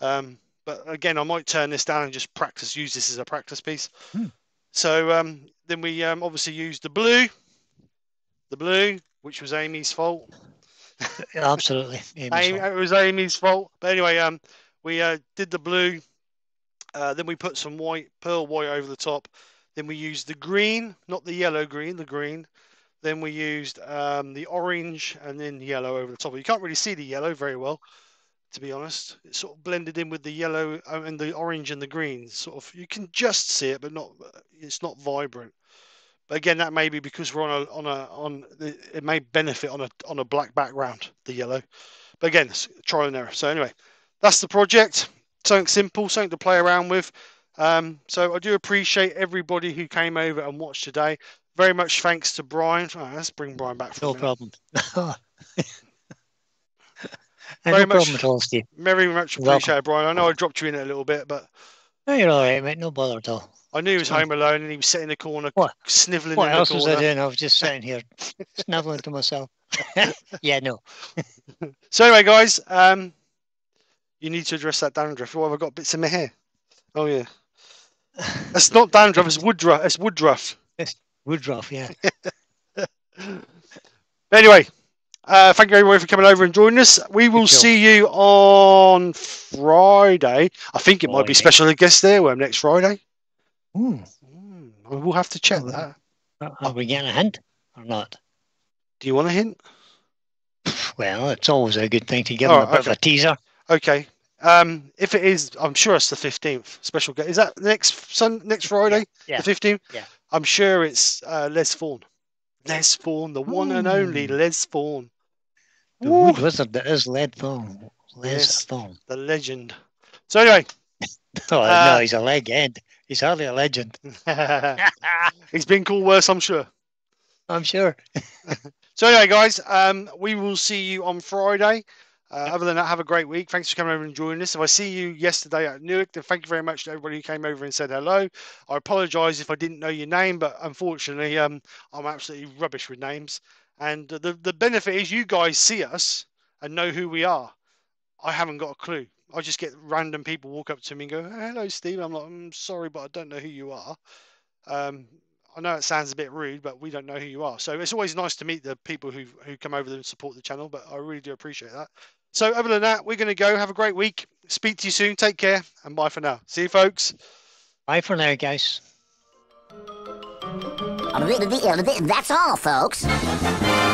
Um, but again, I might turn this down and just practice, use this as a practice piece. Hmm. So um, then we um, obviously used the blue, the blue, which was Amy's fault. Absolutely. Amy, fault. It was Amy's fault. But anyway, um, we uh, did the blue, uh, then we put some white, pearl white over the top. Then we used the green, not the yellow green, the green. Then we used um, the orange and then yellow over the top. You can't really see the yellow very well, to be honest. It's sort of blended in with the yellow and the orange and the green. Sort of, you can just see it, but not. It's not vibrant. But again, that may be because we're on a on a on. It may benefit on a on a black background, the yellow. But again, it's trial and error. So anyway, that's the project. Something simple, something to play around with. Um, so I do appreciate everybody who came over and watched today. Very much thanks to Brian. Oh, let's bring Brian back for no a problem. no very much, problem at all, Steve. Very much appreciate Brian. I know I dropped you in a little bit, but no, you're all right, mate. No bother at all. I knew he was home alone and he was sitting in the corner what? sniveling. What in else the corner. was I doing? I was just sitting here sniveling to myself. yeah, no. So anyway, guys, um, you need to address that dandruff. What have I got? Bits in my hair. Oh yeah. It's not dandruff, it's woodruff. It's woodruff. It's woodruff, yeah. Anyway, Uh, thank you everyone for coming over and joining us. We will see you on Friday. I think it might be special guest there where next Friday. Mm. Mm. We'll have to check that. Are we getting a hint or not? Do you want a hint? Well, it's always a good thing to give them a bit of a teaser. Okay. Um, if it is, I'm sure it's the fifteenth special guest. Is that next Sun next Friday? Yeah. The fifteenth. Yeah. I'm sure it's uh, Les Fawn. Les Fawn, the one and only Les Fawn. The wood wizard that is Leadthorn. Les Fawn. The legend. So anyway. Oh, uh, no, he's a legend. He's hardly a legend. He's been called worse, I'm sure. I'm sure. So anyway, guys, um, we will see you on Friday. Uh, other than that, have a great week. Thanks for coming over and joining us. If I see you yesterday at Newark, then thank you very much to everybody who came over and said hello. I apologise if I didn't know your name, but unfortunately, um, I'm absolutely rubbish with names. And the, the benefit is you guys see us and know who we are. I haven't got a clue. I just get random people walk up to me and go, hello, Steve. I'm like, I'm sorry, but I don't know who you are. Um, I know it sounds a bit rude, but we don't know who you are. So it's always nice to meet the people who who come over and support the channel, but I really do appreciate that. So other than that, we're going to go. Have a great week. Speak to you soon. Take care and bye for now. See you, folks. Bye for now, guys. That's all, folks.